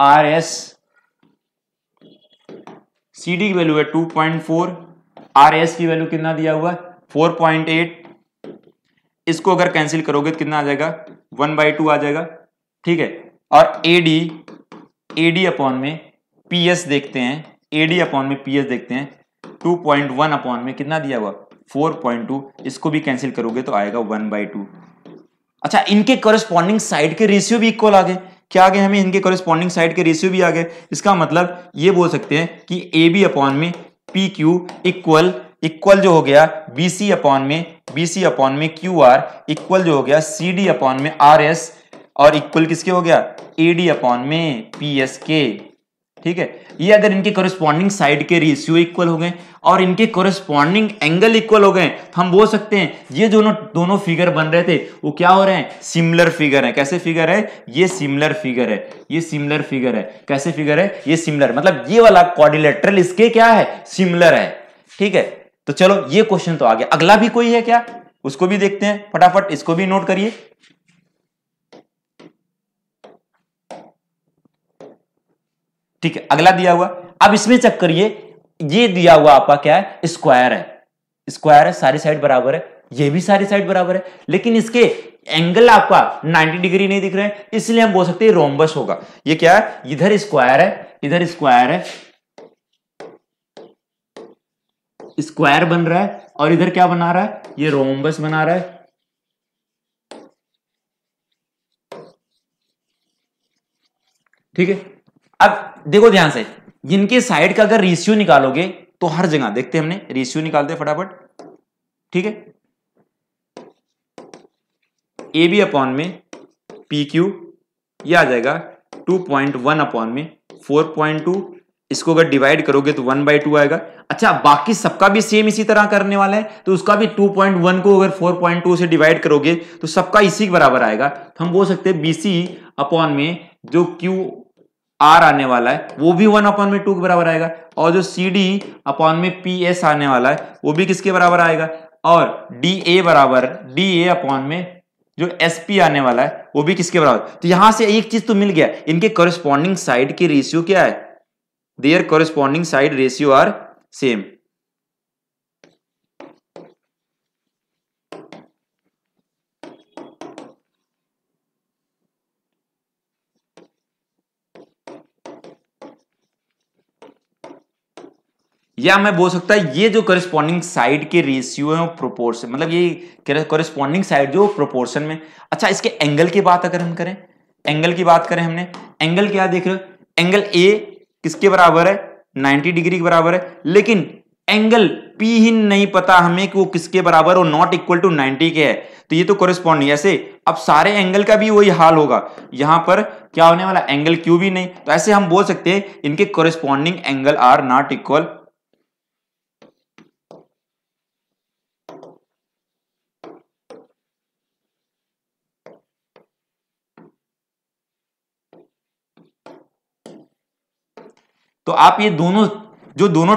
आर एस, सी डी की वैल्यू है two point four, R S की वैल्यू कितना दिया हुआ फोर पॉइंट एट, इसको अगर कैंसिल करोगे तो कितना आ जाएगा वन बाई टू आ जाएगा, ठीक है। और A D A D upon में पी एस देखते हैं, ए डी अपॉन में पी एस देखते हैं, टू पॉइंट वन अपॉन में कितना दिया हुआ फोर पॉइंट टू, इसको भी कैंसिल करोगे तो आएगा वन बाई टू। अच्छा, इनके कॉरेस्पॉन्डिंग साइड के रेशियो भी इक्वल आ गए, क्या आ गए हमें, इनके कॉरेस्पॉन्डिंग साइड के रेशियो भी आ गए। इसका मतलब ये बोल सकते हैं कि ए बी अपॉन में पी क्यू इक्वल इक्वल जो हो गया बीसी अपॉन में बीसी अपॉन में क्यू आर, इक्वल जो हो गया सीडी अपॉन में आर एस, और इक्वल किसके हो गया एडी अपॉन में पी एस के, ठीक है। ये अगर इनके कॉरेस्पॉन्डिंग साइड के रेशियो इक्वल हो गए और इनके कॉरेस्पॉन्डिंग एंगल इक्वल हो गए तो हम बोल सकते हैं ये दोनों दोनों फिगर बन रहे थे वो क्या हो रहे हैं, सिमिलर फिगर है। कैसे फिगर है, ये सिमिलर फिगर है, ये सिमिलर फिगर है, कैसे फिगर है, ये सिमिलर, मतलब ये वाला क्वाड्रिलेटरल इसके क्या है, सिमिलर है, ठीक है। तो चलो ये क्वेश्चन तो आ गया, अगला भी कोई है क्या, उसको भी देखते हैं फटाफट, इसको भी नोट करिए। ठीक है, अगला दिया हुआ, अब इसमें चेक करिए, ये दिया हुआ आपका क्या है, स्क्वायर है, स्क्वायर है, सारी साइड बराबर है, ये भी सारी साइड बराबर है, लेकिन इसके एंगल आपका नाइंटी डिग्री नहीं दिख रहे हैं, इसलिए हम बोल सकते हैं रोम्बस होगा। ये क्या है, इधर स्क्वायर है, इधर स्क्वायर है, स्क्वायर बन रहा है, और इधर क्या बना रहा है, ये रोम्बस बना रहा है, ठीक है। अब देखो ध्यान से, जिनके साइड का अगर रेशियो निकालोगे तो हर जगह देखते हैं, हमने रेशियो निकालते हैं फटाफट, ठीक है। ए बी अपॉन में पी क्यू यह आ जाएगा टू पॉइंट वन अपॉन में फोर पॉइंट टू, इसको अगर डिवाइड करोगे तो वन बाई टू आएगा। अच्छा, बाकी सबका भी सेम इसी तरह करने वाला है, तो उसका भी टू पॉइंट वन को अगर फोर पॉइंट टू से डिवाइड करोगे तो सबका इसी के बराबर आएगा। तो हम बोल सकते हैं बीसी अपॉन में जो क्यू आर आने वाला है वो भी वन अपॉन में टू के बराबर आएगा, और जो सी डी अपॉन में पी एस आने वाला है वो भी किसके बराबर आएगा, और डी ए बराबर डी ए अपॉन में जो एस पी आने वाला है वो भी किसके बराबर। तो यहां से एक चीज तो मिल गया, इनके कॉरेस्पॉन्डिंग साइड के रेशियो क्या है, there corresponding side ratio are same, या मैं बोल सकता है ये जो कॉरेस्पॉन्डिंग साइड के रेशियो है प्रोपोर्शन, मतलब ये कॉरेस्पॉन्डिंग साइड जो प्रोपोर्शन में। अच्छा, इसके एंगल की बात अगर हम करें, एंगल की बात करें, हमने एंगल क्या देख रहे हो, एंगल ए किसके बराबर है, नाइंटी डिग्री के बराबर है, लेकिन एंगल पी ही नहीं पता हमें कि वो किसके बराबर और नॉट इक्वल टू नाइंटी के है, तो ये तो कॉरेस्पॉन्डिंग ऐसे। अब सारे एंगल का भी वही हाल होगा, यहां पर क्या होने वाला, एंगल क्यू भी नहीं, तो ऐसे हम बोल सकते हैं इनके corresponding angle are not equal, तो आप ये दोनों जो दोनों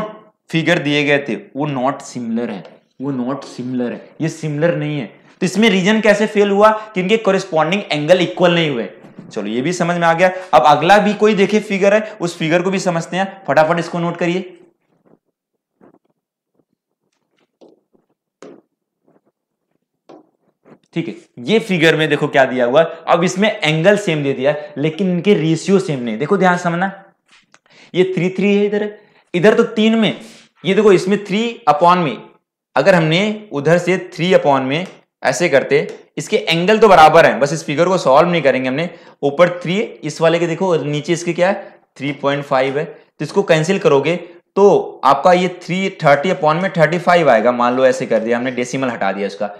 फिगर दिए गए थे वो नॉट सिमिलर है, वो नॉट सिमिलर है, ये सिमिलर नहीं है। तो इसमें रीजन कैसे फेल हुआ? क्योंकि कोरिस्पॉन्डिंग एंगल इक्वल नहीं हुए। चलो ये भी समझ में आ गया। अब अगला भी कोई देखे फिगर है, उस फिगर को भी समझते हैं। फटाफट इसको नोट करिए। ठीक है, ये फिगर में देखो क्या दिया हुआ है। अब इसमें एंगल सेम दे दिया है लेकिन इनके रेशियो सेम नहीं। देखो ध्यान समझना, ये थ्री थ्री है इधर, इधर तो तीन में, ये देखो इसमें थ्री अपॉन में, अगर हमने उधर से थ्री अपॉन में ऐसे करते, इसके एंगल तो बराबर हैं, बस इस फिगर को सॉल्व नहीं करेंगे हमने। ऊपर थ्री इस वाले के देखो, नीचे इसके क्या है थ्री पॉइंट फाइव है, तो इसको कैंसिल करोगे तो आपका ये थ्री थर्टी अपॉन में थर्टी फाइव आएगा। मान लो ऐसे कर दिया हमने, डेसिमल हटा दिया उसका।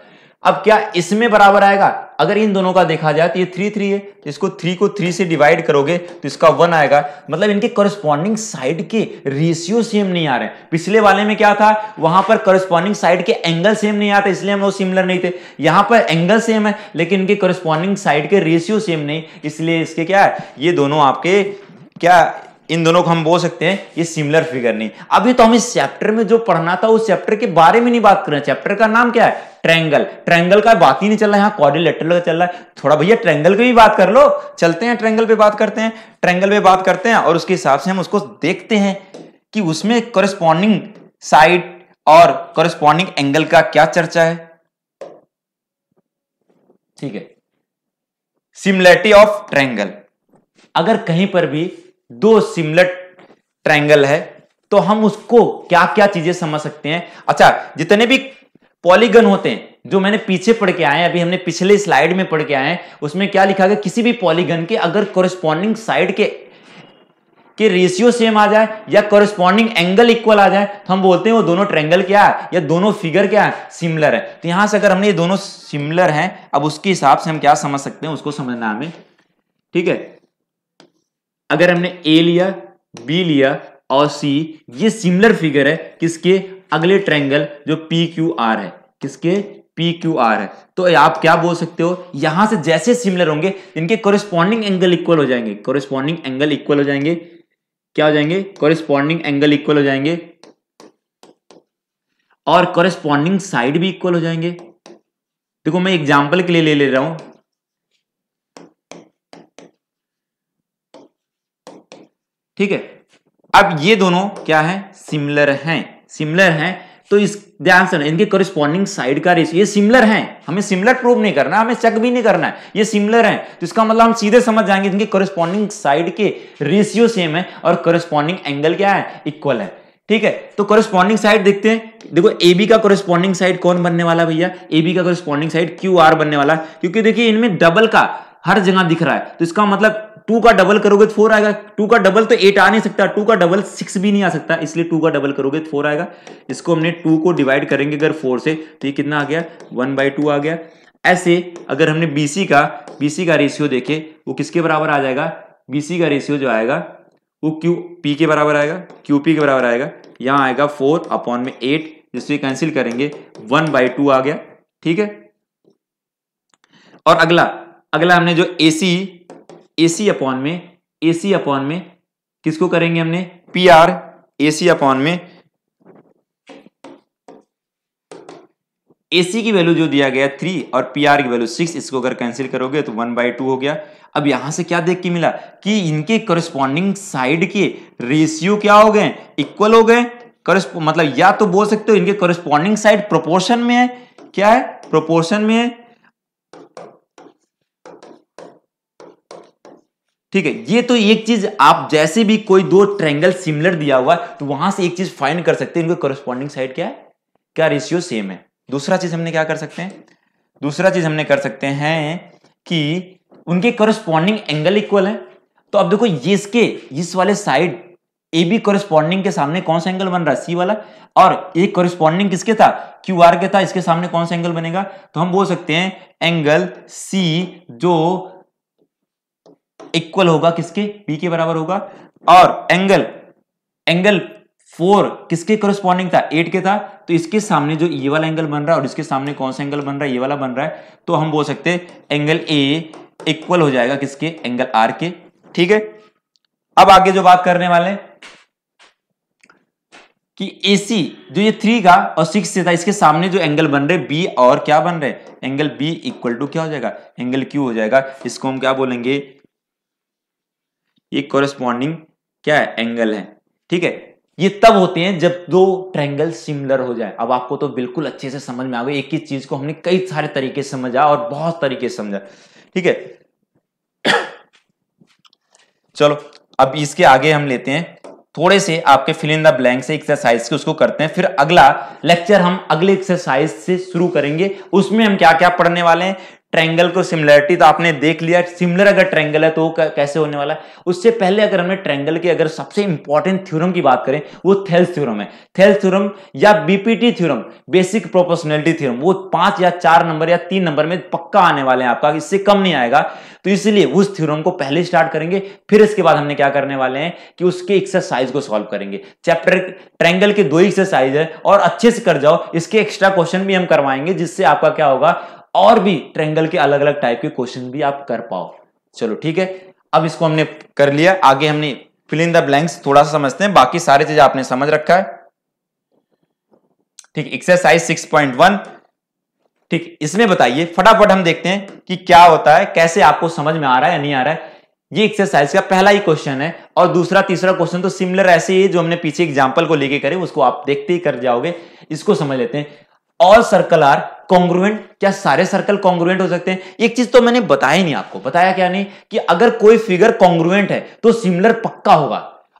अब क्या इसमें बराबर आएगा? अगर इन दोनों का देखा जाए तो ये थ्री थ्री है, तो इसको थ्री को थ्री से डिवाइड करोगे तो इसका वन आएगा। मतलब इनके करस्पॉन्डिंग साइड के रेशियो सेम नहीं आ रहे। पिछले वाले में क्या था, वहां पर करस्पॉन्डिंग साइड के एंगल सेम नहीं आते, इसलिए हम लोग सिमिलर नहीं थे। यहां पर एंगल सेम है लेकिन इनके करस्पॉन्डिंग साइड के रेशियो सेम नहीं, इसलिए इसके क्या है, ये दोनों आपके क्या, इन दोनों को हम बोल सकते हैं ये सिमिलर फिगर नहीं। अभी तो हम इस चैप्टर में जो पढ़ना था उस चैप्टर के बारे में नहीं बात कर रहे हैं। चैप्टर का नाम क्या है? ट्रायंगल। ट्रायंगल का बात ही नहीं चल रहा है, यहाँ क्वाड्रिलेटरल का चल रहा है। थोड़ा भैया ट्रायंगल की भी बात कर लो। चलते हैं ट्रायंगल पे बात करते हैं, ट्रायंगल पे बात करते हैं और उसके हिसाब से हम उसको देखते हैं कि उसमें कॉरेस्पॉन्डिंग साइड और कॉरेस्पॉन्डिंग एंगल का क्या चर्चा है। ठीक है, सिमिलरिटी ऑफ ट्रायंगल। अगर कहीं पर भी दो सिमिलर ट्रायंगल है तो हम उसको क्या क्या चीजें समझ सकते हैं। अच्छा, जितने भी पॉलीगन होते हैं जो मैंने पीछे पढ़ के आए हैं, अभी हमने पिछले स्लाइड में पढ़ के आए हैं, उसमें क्या लिखा गया, किसी भी पॉलीगन के अगर कॉरेस्पॉन्डिंग साइड के के रेशियो सेम आ जाए या कॉरेस्पॉन्डिंग एंगल इक्वल आ जाए तो हम बोलते हैं वो दोनों ट्रायंगल क्या है या दोनों फिगर क्या है, सिमिलर है। तो यहां से अगर हमने ये दोनों सिमिलर हैं, अब उसके हिसाब से हम क्या समझ सकते हैं उसको समझना हमें। ठीक है, अगर हमने ए लिया, बी लिया और सी, ये सिमिलर फिगर है किसके, अगले ट्रायंगल जो पी क्यू आर है, किसके, पी क्यू आर है। तो आप क्या बोल सकते हो, यहां से जैसे सिमिलर होंगे इनके कॉरेस्पॉन्डिंग एंगल इक्वल हो जाएंगे, कॉरेस्पॉन्डिंग एंगल इक्वल हो जाएंगे। क्या हो जाएंगे? कॉरेस्पॉन्डिंग एंगल इक्वल हो जाएंगे और कॉरेस्पॉन्डिंग साइड भी इक्वल हो जाएंगे। देखो मैं एग्जाम्पल के लिए ले ले रहा हूं। ठीक है, अब ये दोनों क्या है, सिमिलर हैं, सिमिलर हैं। तो इस ध्यान से इनके कॉरेस्पॉन्डिंग साइड का रेशियो, ये सिमिलर हैं, हमें सिमिलर प्रूव नहीं करना, हमें चेक भी नहीं करना है, ये सिमिलर हैं। तो इसका मतलब हम सीधे समझ जाएंगे इनके कॉरेस्पॉन्डिंग साइड के रेशियो सेम है और कॉरेस्पॉन्डिंग एंगल क्या है, इक्वल है। ठीक है, तो कॉरेस्पॉन्डिंग साइड देखते हैं। देखो एबी का कॉरेस्पॉन्डिंग साइड कौन बनने वाला भैया, एबी का कॉरेस्पॉन्डिंग साइड क्यू आर बनने वाला, क्योंकि देखिए इनमें डबल का हर जगह दिख रहा है। तो इसका मतलब टू का डबल करोगे तो फोर आएगा, टू का डबल तो एट आ नहीं सकता, टू का डबल सिक्स भी नहीं आ सकता, इसलिए टू का डबल करोगे तो फोर आएगा। इसको हमने टू को डिवाइड करेंगे अगर फोर से तो ये कितना आ गया, वन बाई टू आ गया। ऐसे अगर हमने बीसी का बीसी का रेशियो देखे, वो किसके बराबर आ जाएगा, बीसी का रेशियो जो आएगा वो क्यू पी के बराबर आएगा, क्यू पी के बराबर आएगा। यहाँ आएगा फोर अपॉन में एट, जिससे कैंसिल करेंगे, वन बाई टू आ गया। ठीक है, और अगला अगला हमने जो एसी एसी अपॉन में एसी अपॉन में किसको करेंगे हमने, पी आर, एसी अपॉन में एसी की वैल्यू जो दिया गया थ्री और पी आर की वैल्यू सिक्स, इसको अगर कैंसिल करोगे तो वन बाई टू हो गया। अब यहां से क्या देख के मिला कि इनके कॉरेस्पॉन्डिंग साइड के रेशियो क्या हो गए, इक्वल हो गए। मतलब या तो बोल सकते हो इनके कॉरेस्पॉन्डिंग साइड प्रोपोर्शन में है, क्या है, प्रोपोर्शन में है। ठीक है, ये तो एक चीज, आप जैसे भी कोई दो ट्रायंगल सिमिलर दिया हुआ है तो वहां से एक चीज फाइंड कर सकते हैं, इनके कॉरेस्पॉन्डिंग साइड क्या है, क्या रेशियो सेम है। दूसरा चीज हमने क्या कर सकते हैं, दूसरा चीज हमने कर सकते हैं कि उनके कॉरेस्पॉन्डिंग एंगल इक्वल है। तो अब देखो ये इसके इस वाले साइड ए बी कॉरेस्पॉन्डिंग के सामने कौन सा एंगल बन रहा है, सी वाला, और ये कॉरेस्पॉन्डिंग किसके था, क्यू आर के था, इसके सामने कौन सा एंगल बनेगा, तो हम बोल सकते हैं एंगल सी जो इक्वल होगा किसके, पी के बराबर होगा। और एंगल एंगल फोर किसके कॉरेस्पॉन्डिंग था, एट के था, तो इसके सामने जो ये वाला एंगल बन रहा है और इसके सामने कौन सा एंगल बन रहा है, ये वाला बन रहा है। तो हम बोल सकते हैं एंगल ए इक्वल हो जाएगा किसके, एंगल आर के। ठीक है, अब आगे जो बात करने वाले कि एसी जो ये थ्री का और सिक्स से था, इसके सामने जो एंगल बन रहे बी और क्या बन रहे एंगल बी इक्वल टू क्या हो जाएगा एंगल क्यू हो जाएगा। इसको हम क्या बोलेंगे, ये कॉरेस्पॉन्डिंग क्या है एंगल है। ठीक है, ये तब होते हैं जब दो ट्रायंगल सिमिलर हो जाए। अब आपको तो बिल्कुल अच्छे से समझ में आ गई, एक ही चीज को हमने कई सारे तरीके से समझा और बहुत तरीके से समझा। ठीक है, चलो अब इसके आगे हम लेते हैं थोड़े से आपके फिल इन द ब्लैंक से एक्सरसाइज के उसको करते हैं, फिर अगला लेक्चर हम अगले एक्सरसाइज से शुरू करेंगे। उसमें हम क्या क्या पढ़ने वाले हैं, ट्रायंगल को सिमिलरिटी तो आपने देख लिया, सिमिलर अगर ट्रायंगल है तो कैसे होने वाला है। उससे पहले अगर हमने ट्रायंगल के अगर सबसे इंपॉर्टेंट थ्योरम की बात करें वो थेल्स थ्योरम है। थेल्स थ्योरम या BPT theorem, basic proportionality theorem, वो पांच या चार नंबर या तीन नंबर में पक्का आने वाले हैं, आपका इससे कम नहीं आएगा। तो इसलिए उस थ्योरम को पहले स्टार्ट करेंगे, फिर इसके बाद हमने क्या करने वाले हैं कि उसके एक्सरसाइज को सॉल्व करेंगे। चैप्टर ट्रायंगल के दो ही एक्सरसाइज है और अच्छे से कर जाओ, इसके एक्स्ट्रा क्वेश्चन भी हम करवाएंगे जिससे आपका क्या होगा और भी ट्रायंगल के अलग अलग टाइप के क्वेश्चन भी आप कर पाओ। चलो ठीक है, अब इसको हमने कर लिया, आगे हमने फिल इन द ब्लैंक्स थोड़ा सा समझते हैं, बाकी सारी चीजें आपने समझ रखा है। ठीक, एक्सरसाइज सिक्स पॉइंट वन, ठीक, इसमें बताइए फटाफट हम देखते हैं कि क्या होता है, कैसे आपको समझ में आ रहा है या नहीं आ रहा है। ये एक्सरसाइज का पहला ही क्वेश्चन है और दूसरा तीसरा क्वेश्चन तो सिमिलर ऐसे ही जो हमने पीछे एग्जाम्पल को लेके करे उसको आप देखते ही कर जाओगे। इसको समझ लेते हैं, ऑल सर्कल आर कॉन्ग्रुएंट, क्या सारे सर्कल कॉन्ग्रुएंट हो सकते हैं। एक चीज तो मैंने बताया नहीं आपको, बताया क्या नहीं कि अगर कोई फिगर कॉन्ग्रुएंट है तो सिमिलर पक्का होगा।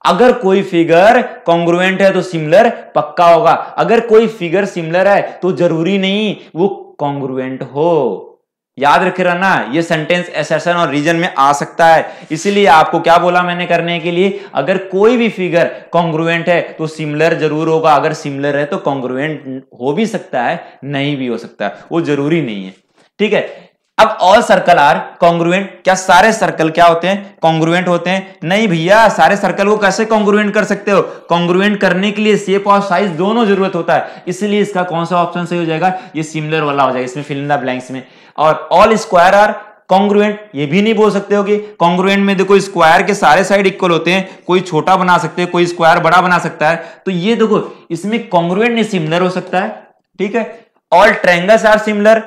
अगर कोई फिगर कॉन्ग्रुएंट है तो सिमिलर पक्का होगा, अगर कोई फिगर सिमिलर है तो जरूरी नहीं वो कॉन्ग्रुएंट हो। याद रखे रहना, ये सेंटेंस एसर्शन और रीजन में आ सकता है, इसीलिए आपको क्या बोला मैंने करने के लिए, अगर कोई भी फिगर कॉन्ग्रुएंट है तो सिमिलर जरूर होगा, अगर सिमिलर है तो कॉन्ग्रुएंट हो भी सकता है नहीं भी हो सकता है, वो जरूरी नहीं है। ठीक है, अब ऑल सर्कल आर कॉन्ग्रुएंट, क्या सारे सर्कल क्या होते हैं कॉन्ग्रुएंट होते हैं। नहीं भैया, सारे सर्कल को कैसे कॉन्ग्रुएंट कर सकते हो, कॉन्ग्रुएंट करने के लिए शेप और साइज दोनों जरूरत होता है, इसलिए इसका कौन सा ऑप्शन सही हो जाएगा, ये सिमिलर वाला हो जाएगा इसमें फिल इन द ब्लैंक्स में। और ऑल स्क्वायर आर कॉन्ग्रुएंट, ये भी नहीं बोल सकते हो कि कॉन्ग्रुएंट में देखो स्क्वायर के सारे साइड इक्वल होते हैं, कोई छोटा बना सकते हैं कोई स्क्वायर बड़ा बना सकता है, तो ये देखो इसमें कॉन्ग्रुएंट नहीं सिमिलर हो सकता है। ठीक है, ऑल ट्रायंगल्स आर सिमिलर,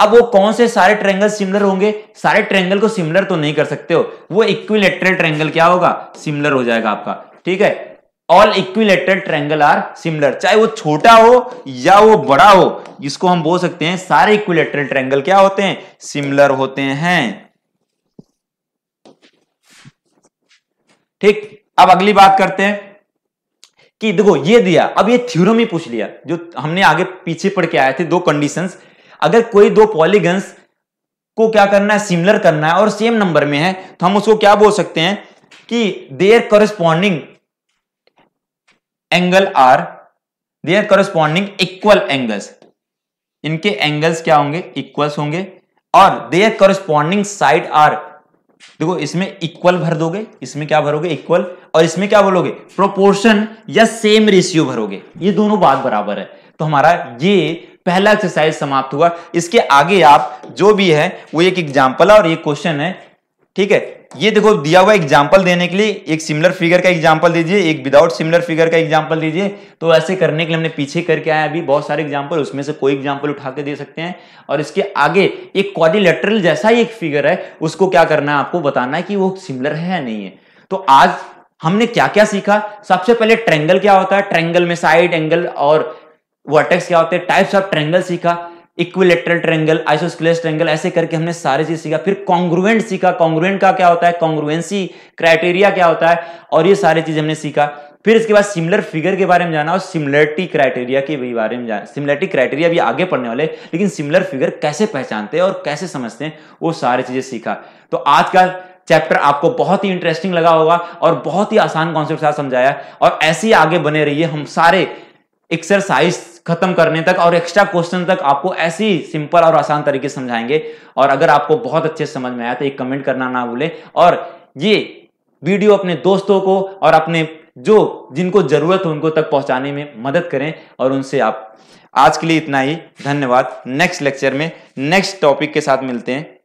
अब वो कौन से सारे ट्रायंगल सिमिलर होंगे, सारे ट्रायंगल को सिमिलर तो नहीं कर सकते हो, वो इक्विलैटरल ट्रायंगल क्या होगा सिमिलर हो जाएगा आपका। ठीक है, all equilateral triangle are similar, चाहे वो छोटा हो या वो बड़ा हो, इसको हम बोल सकते हैं सारे इक्विलैटरल ट्रायंगल क्या होते हैं सिमिलर होते हैं। ठीक, अब अगली बात करते हैं कि देखो ये दिया, अब ये थ्योरम ही पूछ लिया जो हमने आगे पीछे पढ़ के आए थे, दो कंडीशंस, अगर कोई दो पॉलीगन्स को क्या करना है सिमिलर करना है और सेम नंबर में है तो हम उसको क्या बोल सकते हैं कि there corresponding angle are there corresponding equal angles, इनके एंगल्स क्या होंगे इक्वल्स होंगे, और देयर कॉरेस्पॉन्डिंग साइड आर, देखो इसमें इक्वल भर दोगे, इसमें क्या भरोगे इक्वल, और इसमें क्या बोलोगे प्रोपोर्शन या सेम रेशियो भरोगे, ये दोनों बात बराबर है। तो हमारा ये पहला एक्सरसाइज समाप्त हुआ। इसके आगे आप जो भी है वो एक एग्जाम्पल और ये क्वेश्चन है। ठीक है, ये देखो दिया हुआ एग्जाम्पल देने के लिए, एक सिमिलर फिगर का एग्जाम्पल दीजिए, एक विदाउट सिमिलर फिगर का एग्जाम्पल दीजिए, तो ऐसे करने के लिए हमने पीछे करके आए अभी बहुत सारे एग्जाम्पल, उसमें से कोई एग्जाम्पल उठा के दे सकते हैं। और इसके आगे एक क्वाड्रिलेटरल जैसा ही एक फिगर है उसको क्या करना है आपको बताना है कि वो सिमिलर है या नहीं है। तो आज हमने क्या क्या सीखा, सबसे पहले ट्रायंगल क्या होता है, ट्रायंगल में साइड एंगल और वर्टेक्स क्या होते हैं, टाइप्स ऑफ ट्रायंगल सीखा, इक्विलैटरल ट्रायंगल, आइसोस्केलेस ट्रायंगल, ऐसे करके हमने सारी चीज सीखा। फिर कॉन्ग्रुएंट सीखा, कॉन्ग्रुएंट का क्या होता है, कॉन्ग्रुएंसी क्राइटेरिया क्या होता है, और ये सारी चीज हमने सीखा। फिर इसके बाद सिमिलर फिगर के बारे में जाना और सिमिलरिटी क्राइटेरिया के भी बारे में जाना, सिमिलरिटी क्राइटेरिया भी आगे पढ़ने वाले, लेकिन सिमिलर फिगर कैसे पहचानते हैं और कैसे समझते हैं वो सारी चीजें सीखा। तो आज का चैप्टर आपको बहुत ही इंटरेस्टिंग लगा होगा और बहुत ही आसान कॉन्सेप्ट के साथ समझाया, और ऐसे ही आगे बने रहिए, हम सारे एक्सरसाइज खत्म करने तक और एक्स्ट्रा क्वेश्चन तक आपको ऐसे ही सिंपल और आसान तरीके से समझाएंगे। और अगर आपको बहुत अच्छे समझ में आया तो एक कमेंट करना ना भूले, और ये वीडियो अपने दोस्तों को और अपने जो जिनको जरूरत हो उनको तक पहुंचाने में मदद करें और उनसे आप। आज के लिए इतना ही, धन्यवाद। नेक्स्ट लेक्चर में नेक्स्ट टॉपिक के साथ मिलते हैं।